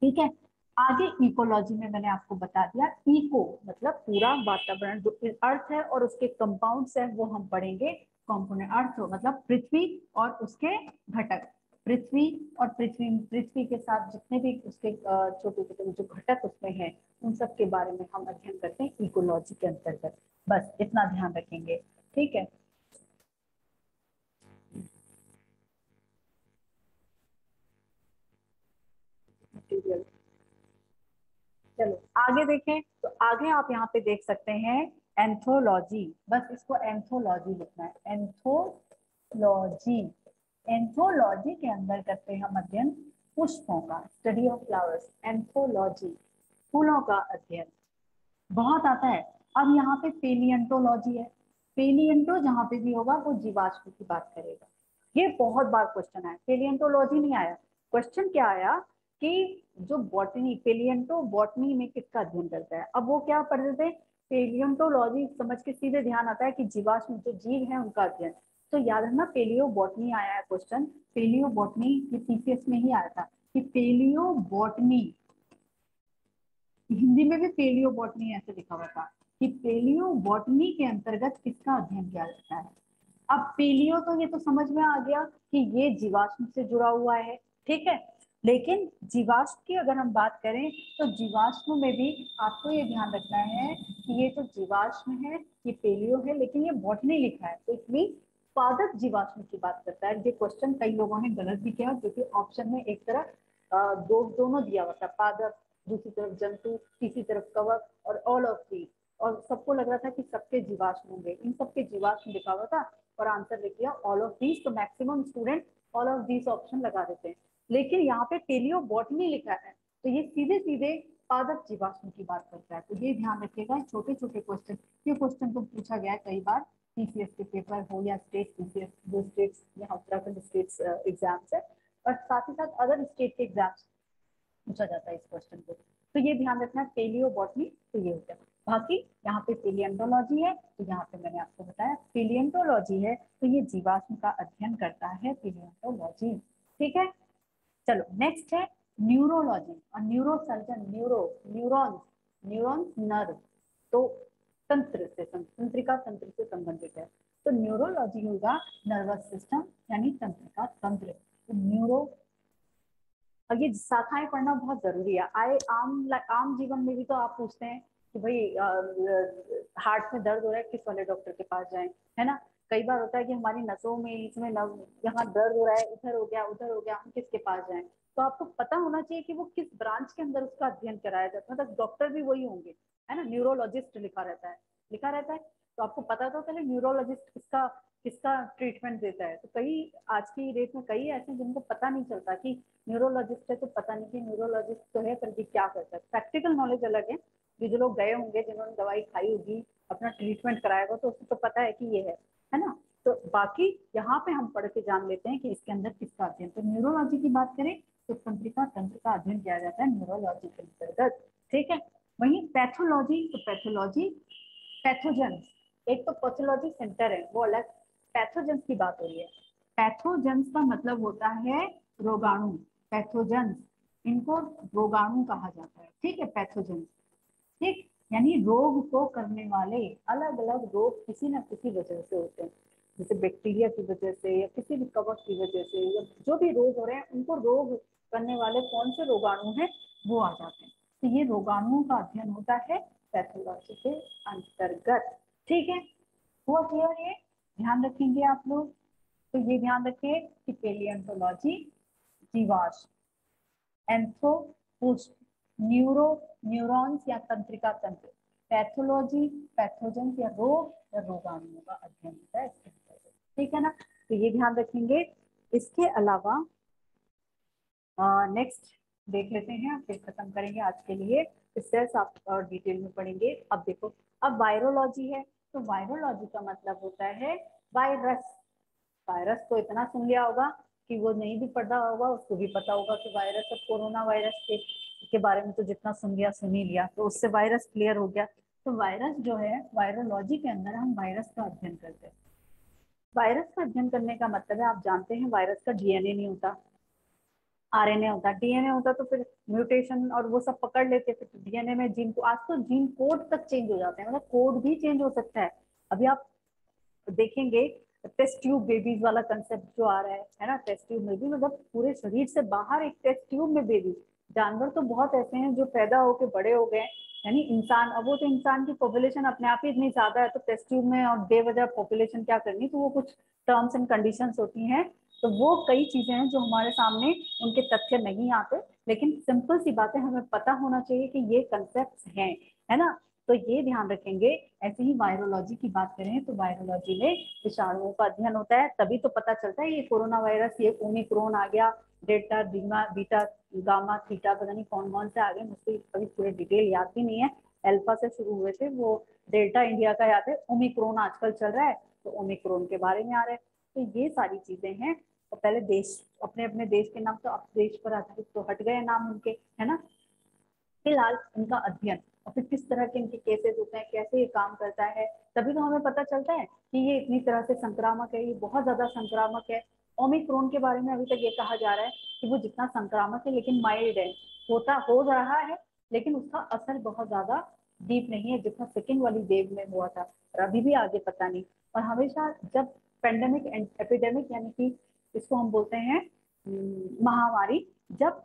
ठीक है। आगे इकोलॉजी में मैंने आपको बता दिया, इको मतलब पूरा वातावरण जो अर्थ है और उसके कंपाउंड्स है वो हम पढ़ेंगे। कंपोनेंट अर्थ मतलब पृथ्वी और उसके घटक, पृथ्वी और पृथ्वी के साथ जितने भी उसके छोटे छोटे जो घटक उसमें हैं उन सब के बारे में हम अध्ययन करते हैं इकोलॉजी के अंतर्गत। बस इतना ध्यान रखेंगे, ठीक है। चलो आगे देखें, तो आगे आप यहाँ पे देख सकते हैं एंथोलॉजी। बस इसको एंथोलॉजी लिखना है, एंथोलॉजी। एंथोलॉजी के अंदर करते हैं हम अध्ययन पुष्पों का, स्टडी ऑफ फ्लावर्स, एंथोलॉजी, फूलों का अध्ययन बहुत आता है। अब यहाँ पे पेलियंटोलॉजी है, पेलियंटो जहाँ पे भी होगा वो जीवाश्म की बात करेगा। ये बहुत बार क्वेश्चन आया, पेलियंटोलॉजी नहीं आया, क्वेश्चन क्या आया कि जो बॉटनी, पेलियंटो बॉटनी में किसका अध्ययन करता है। अब वो क्या पढ़ रहे थे, पेलियंटोलॉजी समझ के सीधे ध्यान आता है कि जीवाश्म जो जीव है उनका अध्ययन। तो याद रखना पेलियो बॉटनी आया है क्वेश्चन, पेलियो बॉटनी ये पीसीएस में ही आया था कि पेलियो बॉटनी हिंदी में भी पेलियो बॉटनी ऐसे लिखा हुआ था कि पेलियो बॉटनी के अंतर्गत किसका अध्ययन किया जाता है। अब पेलियो तो ये तो समझ में आ गया कि ये जीवाश्म से जुड़ा हुआ है, ठीक है, लेकिन जीवाश्म की अगर हम बात करें तो जीवाश्म में भी आपको ये ध्यान रखना है कि ये जो जीवाश्म है ये पेलियो है, लेकिन ये बॉटनी लिखा है तो इसमें पादप जीवाश्म की बात करता है। ये क्वेश्चन कई लोगों ने गलत भी किया क्योंकि ऑप्शन में एक तरफ दोनों दिया हुआ था, पादप, दूसरी तरफ जंतु, तीसरी तरफ कवक और ऑल ऑफ थ्री, और सबको लग रहा था कि सबके जीवाश्म होंगे, इन सबके जीवाश्म लिखा हुआ था और आंसर लिख लिया ऑल ऑफ दीज। तो maximum student all of these option लगा देते हैं, लेकिन यहाँ पे पेलियो बॉटनी लिखा है तो ये सीधे सीधे पादप जीवाश्म की बात करता है। तो ये ध्यान रखिएगा, छोटे छोटे क्वेश्चन, ये क्वेश्चन को पूछा गया है कई बार पीसीएस के पेपर हो या स्टेट पीसीएस, जो स्टेट्स या उत्तराखंड स्टेट्स एग्जाम्स है और साथ ही साथ अदर स्टेट के एग्जाम्स पूछा जाता है इस क्वेश्चन को। तो ये ध्यान रखना है पेलियो बॉटनी तो ये होता है। बाकी यहाँ पे पेलियंटोलॉजी है तो यहाँ पे मैंने आपको बताया पेलियंटोलॉजी है तो ये जीवाश्म का अध्ययन करता है पेलियंटोलॉजी, ठीक है। चलो नेक्स्ट है न्यूरोलॉजी और न्यूरोसर्जन, न्यूरॉन्स नर्व तो तंत्रिका तंत्र से संबंधित है तो न्यूरोलॉजी होगा नर्वस सिस्टम यानी तंत्रिका तंत्र। तो न्यूरो और ये शाखाएं पढ़ना बहुत जरूरी है, आम जीवन में भी तो आप पूछते हैं कि भाई हार्ट में दर्द हो रहा है किस वाले डॉक्टर के पास जाएं, है ना। कई बार होता है कि हमारी नसों में इसमें यहाँ दर्द हो रहा है, इधर हो गया उधर हो गया, हम किसके पास जाएं। तो आपको पता होना चाहिए कि वो किस ब्रांच के अंदर उसका अध्ययन कराया जाता है, मतलब डॉक्टर भी वही होंगे, है ना। न्यूरोलॉजिस्ट लिखा रहता है तो आपको पता तो चले न्यूरोलॉजिस्ट किसका ट्रीटमेंट देता है। तो कई आज की डेट में कई ऐसे जिनको पता नहीं चलता कि न्यूरोलॉजिस्ट है, तो पता नहीं कि न्यूरोलॉजिस्ट तो है पर भी क्या करता है। प्रैक्टिकल नॉलेज अलग है, जो लोग गए होंगे जिन्होंने दवाई खाई होगी अपना ट्रीटमेंट कराएगा तो उसको तो पता है कि ये है ना। तो बाकी यहाँ पे हम पढ़ के जान लेते हैं कि इसके अंदर किसका अध्ययन। तो न्यूरोलॉजी की बात करें तो तंत्रिका तंत्र का अध्ययन किया जाता है न्यूरोलॉजी के अंतर्गत, ठीक है। वहीं पैथोलॉजी तो पैथोलॉजी पैथोजन, एक तो पैथोलॉजी सेंटर है वो अलग, पैथोजेंस की बात हो रही है। पैथोजेंस का मतलब होता है रोगाणु, पैथोजेंस इनको रोगाणु कहा जाता है, ठीक है। पैथोजेंस ठीक यानी रोग को करने वाले, अलग अलग रोग किसी ना किसी वजह से होते हैं, जैसे बैक्टीरिया की वजह से या किसी भी कवक की वजह से या जो भी रोग हो रहे हैं उनको रोग करने वाले कौन से रोगाणु हैं वो आ जाते हैं। तो ये रोगाणुओं का अध्ययन होता है पैथोलॉजी के अंतर्गत, ठीक है। हुआ क्लियर, ये ध्यान रखेंगे आप लोग। तो ये ध्यान रखिए कि पेलियंटोलॉजी जीवाश्म, एंथ्रोपोस्ट न्यूरॉन्स या तंत्रिका तंत्र, पैथोलॉजी पैथोजन या रोग या रोगाणुओं का अध्ययन होता है, ठीक है ना। तो ये ध्यान रखेंगे। इसके अलावा नेक्स्ट देख लेते हैं, फिर खत्म करेंगे आज के लिए, इससे आप और डिटेल में पढ़ेंगे। अब देखो, अब वायरोलॉजी है तो वायरोलॉजी का मतलब होता है वायरस। वायरस को इतना सुन लिया होगा कि वो नहीं भी पढ़ा होगा उसको भी पता होगा कि वायरस और कोरोना वायरस के बारे में तो जितना सुन ही लिया तो उससे वायरस क्लियर हो गया। तो वायरस जो है वायरोलॉजी के अंदर हम वायरस का अध्ययन करते हैं। वायरस का अध्ययन करने का मतलब है, आप जानते हैं वायरस का डीएनए नहीं होता, आरएनए होता। डीएनए होता तो फिर म्यूटेशन और वो सब पकड़ लेते, फिर डीएनए में जीन को, आज तो जीन कोड तक चेंज हो जाते हैं, मतलब कोड भी चेंज हो सकता है। अभी आप देखेंगे टेस्ट ट्यूब बेबीज वाला कंसेप्ट जो आ रहा है ना, टेस्ट ट्यूब में भी मतलब पूरे शरीर से बाहर एक टेस्ट ट्यूब में बेबी। जानवर तो बहुत ऐसे हैं जो पैदा होके बड़े हो गए, यानी इंसान, अब वो तो इंसान की पॉपुलेशन अपने आप ही इतनी ज्यादा है तो टेस्ट ट्यूब में और बेवजह पॉपुलेशन क्या करनी। तो वो कुछ टर्म्स एंड कंडीशंस होती हैं, तो वो कई चीजें हैं जो हमारे सामने उनके तथ्य नहीं आते, लेकिन सिंपल सी बातें हमें पता होना चाहिए कि ये कंसेप्ट्स हैं, है ना। तो ये ध्यान रखेंगे। ऐसे ही वायरोलॉजी की बात करें तो वायरोलॉजी में विषाणुओं का अध्ययन होता है, तभी तो पता चलता है ये कोरोना वायरस, ये ओमिक्रोन आ गया, डेल्टा बीटा गामा थीटा पता नहीं कौन कौन से आ गए, मुझे अभी पूरे डिटेल याद भी नहीं है। अल्फा से शुरू हुए थे, वो डेल्टा इंडिया का याद है, ओमिक्रोन आजकल चल रहा है तो ओमिक्रोन के बारे में आ रहा है। तो ये सारी चीजें हैं। और पहले देश अपने देश के नाम तो अब देश पर आधारित तो हट गए नाम उनके, है ना। फिलहाल इनका अध्ययन और फिर किस तरह के इनके केसेस होते हैं, कैसे ये काम करता है, तभी तो हमें पता चलता है कि ये इतनी तरह से संक्रामक है, ये बहुत ज्यादा संक्रामक है। ओमिक्रोन के बारे में अभी तक ये कहा जा रहा है कि वो जितना संक्रामक है लेकिन माइल्ड है, होता हो रहा है लेकिन उसका असर बहुत ज्यादा डीप नहीं है जितना सेकेंड वाली वेव में हुआ था, और अभी भी आगे पता नहीं। और हमेशा जब पेंडेमिक एंड एपिडेमिक यानी कि इसको हम बोलते हैं महामारी, जब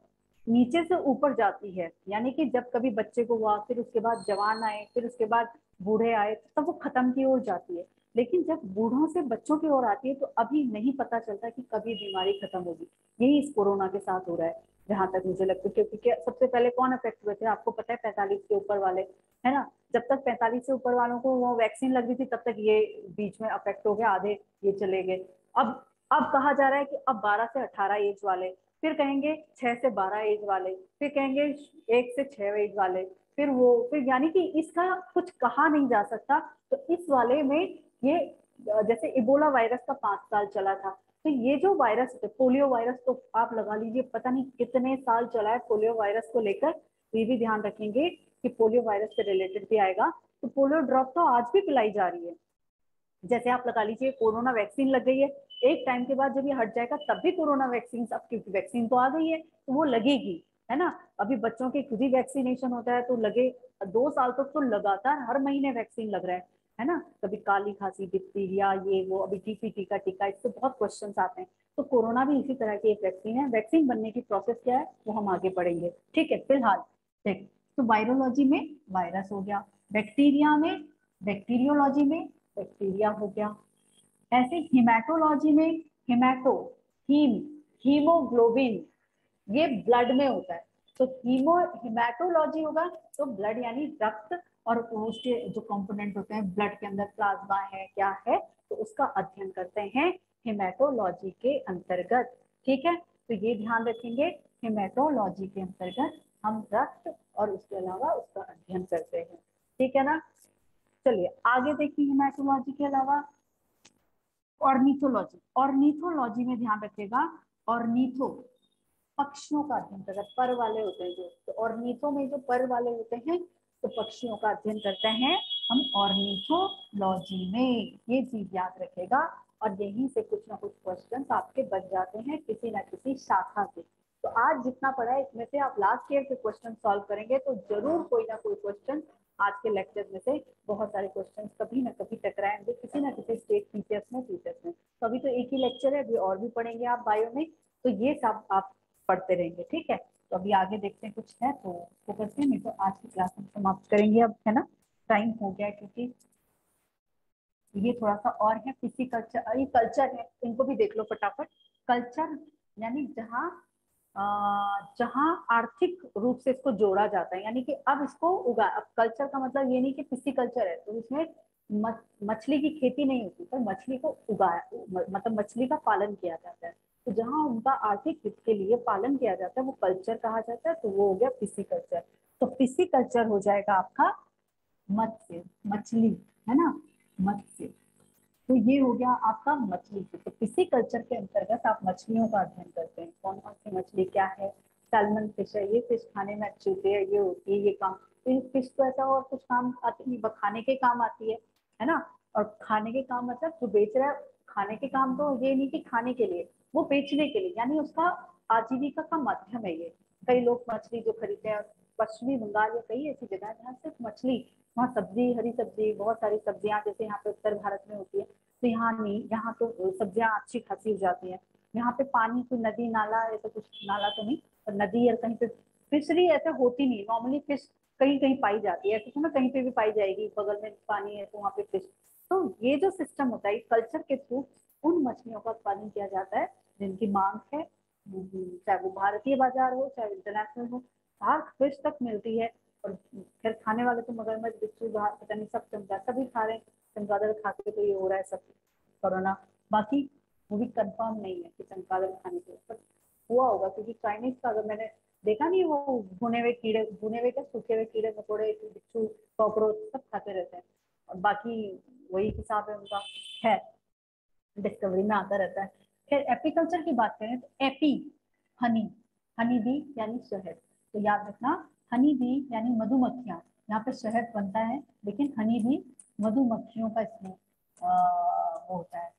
नीचे से ऊपर जाती है यानी कि जब कभी बच्चे को हुआ, फिर उसके बाद जवान आए, फिर उसके बाद बूढ़े आए, तब वो खत्म की ओर जाती है। लेकिन जब बूढ़ों से बच्चों की ओर आती है तो अभी नहीं पता चलता कि कभी बीमारी खत्म होगी। यही इस कोरोना के साथ हो रहा है जहां तक मुझे लगता है, क्योंकि सबसे पहले कौन अफेक्ट हुए थे आपको पता है, 45 के ऊपर वाले, है ना। जब तक 45 से ऊपर वालों को वो वैक्सीन लग रही थी तब तक ये बीच में अफेक्ट हो गया, आधे ये चले गए। अब कहा जा रहा है कि अब 12 से 18 एज वाले, फिर कहेंगे 6 से 12 एज वाले, फिर कहेंगे 1 से 6 एज वाले, फिर यानी कि इसका कुछ कहा नहीं जा सकता। तो इस वाले में ये जैसे इबोला वायरस का 5 साल चला था, तो ये जो वायरस पोलियो वायरस तो आप लगा लीजिए पता नहीं कितने साल चला है पोलियो वायरस को लेकर। ये भी ध्यान रखेंगे कि पोलियो वायरस से रिलेटेड भी आएगा। तो पोलियो ड्रॉप तो आज भी पिलाई जा रही है, जैसे आप लगा लीजिए कोरोना वैक्सीन लग गई है, एक टाइम के बाद जब ये हट जाएगा तब भी कोरोना वैक्सीन, अब क्योंकि वैक्सीन तो आ गई है तो वो लगेगी, है ना। अभी बच्चों के खुद ही वैक्सीनेशन होता है तो लगे 2 साल तक तो लगातार हर महीने वैक्सीन लग रहा है ना। कभी काली खांसी, डिप्थीरिया, ये वो, अभी टीबी का टीका, इससे बहुत क्वेश्चन आते हैं। तो कोरोना भी इसी तरह की एक वैक्सीन है। वैक्सीन बनने की प्रोसेस क्या है वो हम आगे पढ़ेंगे, ठीक है। फिलहाल ठीक, तो वायरोलॉजी में वायरस हो गया, बैक्टीरिया में बैक्टीरियोलॉजी में बैक्टीरिया हो गया, ऐसे हीमेटोलॉजी में हीमेटो, हीमोग्लोबिन, ये ब्लड में होता है। तो हीमेटोलॉजी होगा तो ब्लड यानी रक्त, और उसके जो कंपोनेंट होते हैं ब्लड के अंदर प्लाज्मा है क्या है, तो उसका अध्ययन करते हैं हीमेटोलॉजी के अंतर्गत, ठीक है। तो ये ध्यान रखेंगे हीमेटोलॉजी के अंतर्गत हम रक्त और उसके अलावा उसका अध्ययन करते हैं, ठीक है ना। चलिए आगे देखिए, हीमेटोलॉजी के अलावा ऑर्निथोलॉजी। ऑर्निथोलॉजी में ध्यान रखिएगा, ऑर्निथो पक्षियों का अध्ययन करता है, पर वाले होते हैं जो, तो ऑर्निथो में जो पर वाले होते हैं तो पक्षियों का अध्ययन करते हैं हम ऑर्निथोलॉजी में। ये चीज याद रखेगा, और यहीं से कुछ ना कुछ क्वेश्चन आपके बच जाते हैं किसी ना किसी शाखा से। तो आज जितना पढ़ा है इसमें से आप लास्ट ईयर के क्वेश्चन सॉल्व करेंगे तो जरूर कोई ना कोई क्वेश्चन आज के लेक्चर में से, बहुत सारे क्वेश्चन कभी ना कभी टकराएंगे किसी ना किसी स्टेट टीचर्स में। तो अभी तो एक ही लेक्चर है, अभी और भी पढ़ेंगे आप बायो में, तो ये सब आप पढ़ते रहेंगे, ठीक है। तो अभी आगे देखते हैं कुछ है तो उसको करते हैं, नहीं तो आज की क्लास हम समाप्त करेंगे अब, है ना। टाइम हो गया क्योंकि ये थोड़ा सा और है, फिजिकल्चर, ये कल्चर है, इनको भी देख लो फटाफट। कल्चर यानी जहाँ आर्थिक रूप से इसको जोड़ा जाता है, यानी कि अब इसको उगा, अब कल्चर का मतलब ये नहीं कि पिस्सीकल्चर है तो इसमें मछली की खेती नहीं होती, पर मछली को उगाया मतलब मछली का पालन किया जाता है। तो जहाँ उनका आर्थिक हित के लिए पालन किया जाता है वो कल्चर कहा जाता है, तो वो हो गया पिस्सीकल्चर। तो पिस्सीकल्चर हो जाएगा आपका मत्स्य, मछली, है ना, मत्स्य। तो ये हो गया आपका मछली। तो पिस्सीकल्चर के अंतर्गत आप मछलियों का अध्ययन करते हैं, कौन कौन सी मछली क्या है, सैल्मन फिश है, ये फिश खाने में अच्छी होती है, ये होती है, ये काम, ये फिश तो ऐसा और कुछ काम आती है, खाने के काम आती है ना। और खाने के काम मतलब जो बेच रहा है, खाने के काम तो ये नहीं कि खाने के लिए, वो बेचने के लिए, यानी उसका आजीविका का माध्यम है ये। कई लोग मछली जो खरीदते हैं, पश्चिमी बंगाल या कई ऐसी जगह है जहाँ सिर्फ मछली, वहाँ सब्जी, हरी सब्जी, बहुत सारी सब्जियाँ जैसे यहाँ पे उत्तर भारत में होती है तो यहाँ नहीं, यहाँ तो सब्जियाँ अच्छी खासी हो जाती हैं। यहाँ पे पानी कोई नदी नाला ऐसा कुछ, नाला तो नहीं पर नदी, और कहीं पे फिशरी ऐसा होती नहीं, नॉर्मली फिश कहीं कहीं पाई जाती है, ऐसे कहीं पे भी पाई जाएगी, बगल में पानी है तो वहाँ पे फिश। तो ये जो सिस्टम होता है कल्चर के थ्रू उन मछलियों का उत्पादन किया जाता है जिनकी मांग है, चाहे वो भारतीय बाजार हो चाहे इंटरनेशनल हो, हर फिश तक मिलती है। और फिर खाने वाले तो मगरमच्छ, बिच्छू, घास, पता नहीं सब चमचा सभी खा रहे हैं, चमगादड़ खाते तो ये हो रहा है सब कोरोना। बाकी वो भी कंफर्म नहीं है कि चमगादड़ खाने के ऊपर हुआ होगा, क्योंकि चाइनीज का अगर मैंने देखा नहीं, वो भुने हुए क्या सूखे हुए कीड़े मकोड़े, बिच्छू, कॉकरोच सब खाते रहते हैं, और बाकी वही हिसाब है उनका, है डिस्कवरी में आता रहता है। फिर एपीकल्चर की बात करें तो एपी हनी, हनी बी यानी शहद, तो याद रखना हनी बी यानी मधुमक्खियां, यहाँ पे शहद बनता है लेकिन हनी बी मधुमक्खियों का इसमें वो होता है,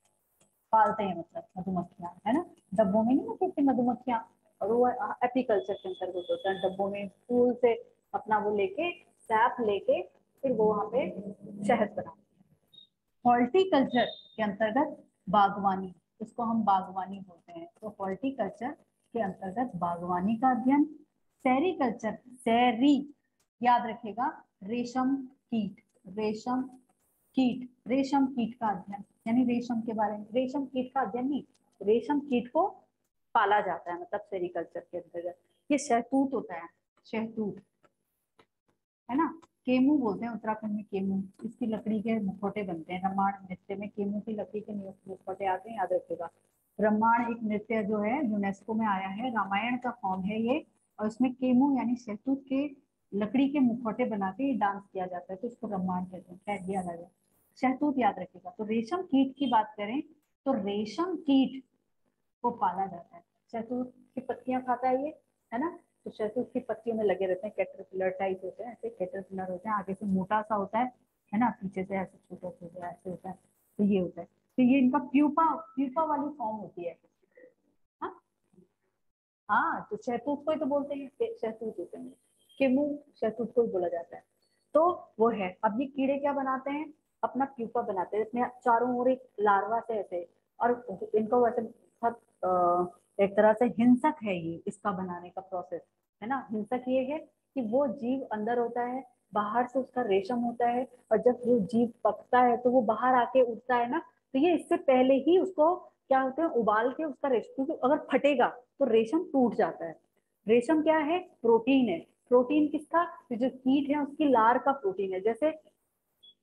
पालते हैं मतलब मधुमक्खियां, है ना, डब्बों में नहीं होती मधुमक्खियां, और वो एपीकल्चर के अंतर्गत होता है। डब्बों में फूल से अपना वो लेके सैप लेके फिर वो वहाँ पे शहद बनाते। हॉर्टिकल्चर के अंतर्गत बागवानी, इसको हम बागवानी बोलते हैं। तो हॉर्टिकल्चर के अंतर्गत बागवानी का अध्ययन। सेरीकल्चर, सेरी याद रखेगा रेशम कीट, रेशम कीट, रेशम कीट का अध्ययन यानी रेशम के बारे में, रेशम कीट का अध्ययन नहीं, रेशम कीट को पाला जाता है मतलब सेरीकल्चर के अंतर्गत। ये शहतूत होता है, शहतूत है ना, केमू बोलते हैं उत्तराखंड में केमू, इसकी लकड़ी के मुखौटे बनते हैं। रमाण नृत्य में केमू की लकड़ी के मुखौटे आते हैं, याद रखिएगा। रमाण एक नृत्य जो है यूनेस्को में आया है, रामायण का फॉर्म है ये, और इसमें केमू यानी शहतूत के लकड़ी के मुखौटे बनाते डांस किया जाता है, तो इसको रमाण कहते हैं। याद रखिएगा शहतूत, याद रखिएगा। तो रेशम कीट की बात करें तो रेशम कीट को पाला जाता है। शहतूत की पत्तियां खाता है ये, है ना, तो शहतूत की पत्तियों में लगे रहते हैं, कैटरपिलर टाइप होते हैं, ऐसे कैटरपिलर होते हैं, आगे से मोटा सा होता है ना, पीछे से ऐसे छोटा छोटा ऐसे होता है, तो ये होता है। तो ये इनका प्यूपा, प्यूपा वाली फॉर्म होती है। हाँ तो शहतूत को ही तो बोलते हैं, शहतूत होते हैं केमू, शहतूत को ही बोला जाता है। तो वो है। अब ये कीड़े क्या बनाते हैं, अपना प्यूपा बनाते हैं, इसमें चारों ओर एक लार्वा से ऐसे, और इनको वैसे बहुत एक तरह से हिंसक है ये, इसका बनाने का प्रोसेस है ना। हिंसक ये है कि वो जीव अंदर होता है, बाहर से उसका रेशम होता है, और जब वो जीव पकता है तो वो बाहर आके उठता है ना, तो ये इससे पहले ही उसको क्या होते हैं उबाल के उसका रेशम, क्योंकि अगर फटेगा तो रेशम टूट जाता है। रेशम क्या है, प्रोटीन है। प्रोटीन किसका, तो जो कीट है उसकी लार का प्रोटीन है। जैसे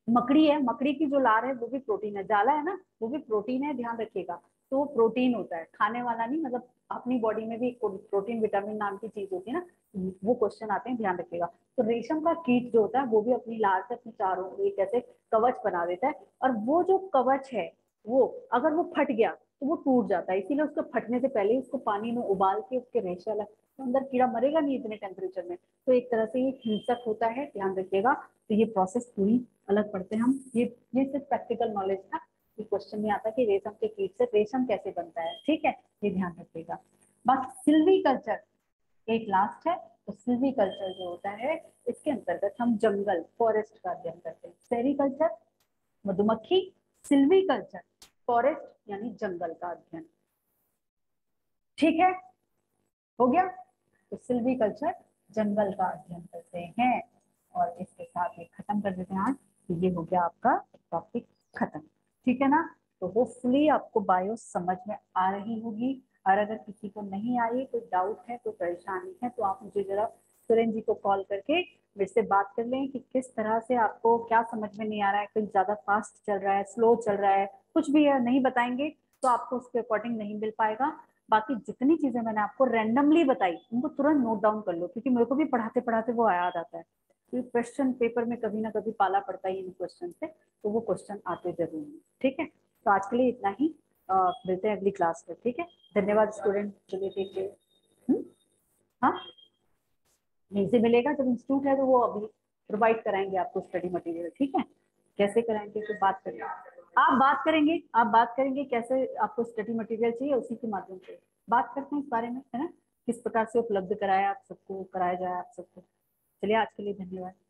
मकड़ी है, मकड़ी की जो लार है वो भी प्रोटीन है, जाला है ना वो भी प्रोटीन है, ध्यान रखिएगा। तो वो प्रोटीन होता है, खाने वाला नहीं, मतलब अपनी बॉडी में भी प्रोटीन विटामिन नाम की चीज होती है ना, वो क्वेश्चन आते हैं, ध्यान रखिएगा। तो रेशम का कीट जो होता है वो भी अपनी लार से अपने चारों एक ऐसे कवच बना देता है, और वो जो कवच है वो अगर वो फट गया तो वो टूट जाता है, इसीलिए उसको फटने से पहले उसको पानी में उबाल के उसके रेशा लग, तो अंदर कीड़ा मरेगा नहीं इतने टेम्परेचर में। तो एक तरह से ये हिंसक होता है, ध्यान रखिएगा। तो ये प्रोसेस पूरी अलग पढ़ते हैं हम, ये सिर्फ प्रैक्टिकल नॉलेज था, क्वेश्चन में आता है कि रेशम के कीट से रेशम कैसे बनता है, ठीक है, ये ध्यान रखिएगा। बस सिल्वीकल्चर एक लास्ट है। तो सिल्वीकल्चर जो होता है इसके अंतर्गत हम जंगल, फॉरेस्ट का अध्ययन करते हैं। सेरीकल्चर मधुमक्खी, सिल्वीकल्चर फॉरेस्ट यानी जंगल का अध्ययन, ठीक है, हो गया। तो सिल्वीकल्चर जंगल का अध्ययन करते हैं, और इसके साथ ये खत्म कर देते हैं आज। तो ये हो गया आपका टॉपिक खत्म, ठीक है ना। तो होपफुली आपको बायो समझ में आ रही होगी, और अगर किसी को नहीं आई, कोई डाउट है, कोई परेशानी है, तो आप मुझे जरा सुरेन जी को कॉल करके मेरे से बात कर लें कि किस तरह से आपको क्या समझ में नहीं आ रहा है, कोई ज्यादा फास्ट चल रहा है, स्लो चल रहा है, कुछ भी है, नहीं बताएंगे तो आपको उसके अकॉर्डिंग नहीं मिल पाएगा। बाकी जितनी चीजें मैंने आपको रैंडमली बताई उनको तुरंत नोट डाउन कर लो, क्योंकि मेरे को भी पढ़ाते पढ़ाते वो याद आता है, क्वेश्चन पेपर में कभी ना कभी पाला पड़ता है इन क्वेश्चन से, तो वो क्वेश्चन आते जरूर हैं, ठीक है। तो आज के लिए इतना ही, मिलते हैं अगली क्लास में, ठीक है। धन्यवाद स्टूडेंट, चलिए ठीक है। हाँ इनसे मिलेगा, जब इंस्टीट्यूट है तो वो अभी प्रोवाइड कराएंगे आपको स्टडी मटेरियल, ठीक है। कैसे कराएंगे तो बात करेंगे, आप बात करेंगे कैसे आपको स्टडी मटेरियल चाहिए, उसी के माध्यम से बात करते हैं इस बारे में, है ना, किस प्रकार से उपलब्ध कराया आप सबको, चलिए आज के लिए धन्यवाद।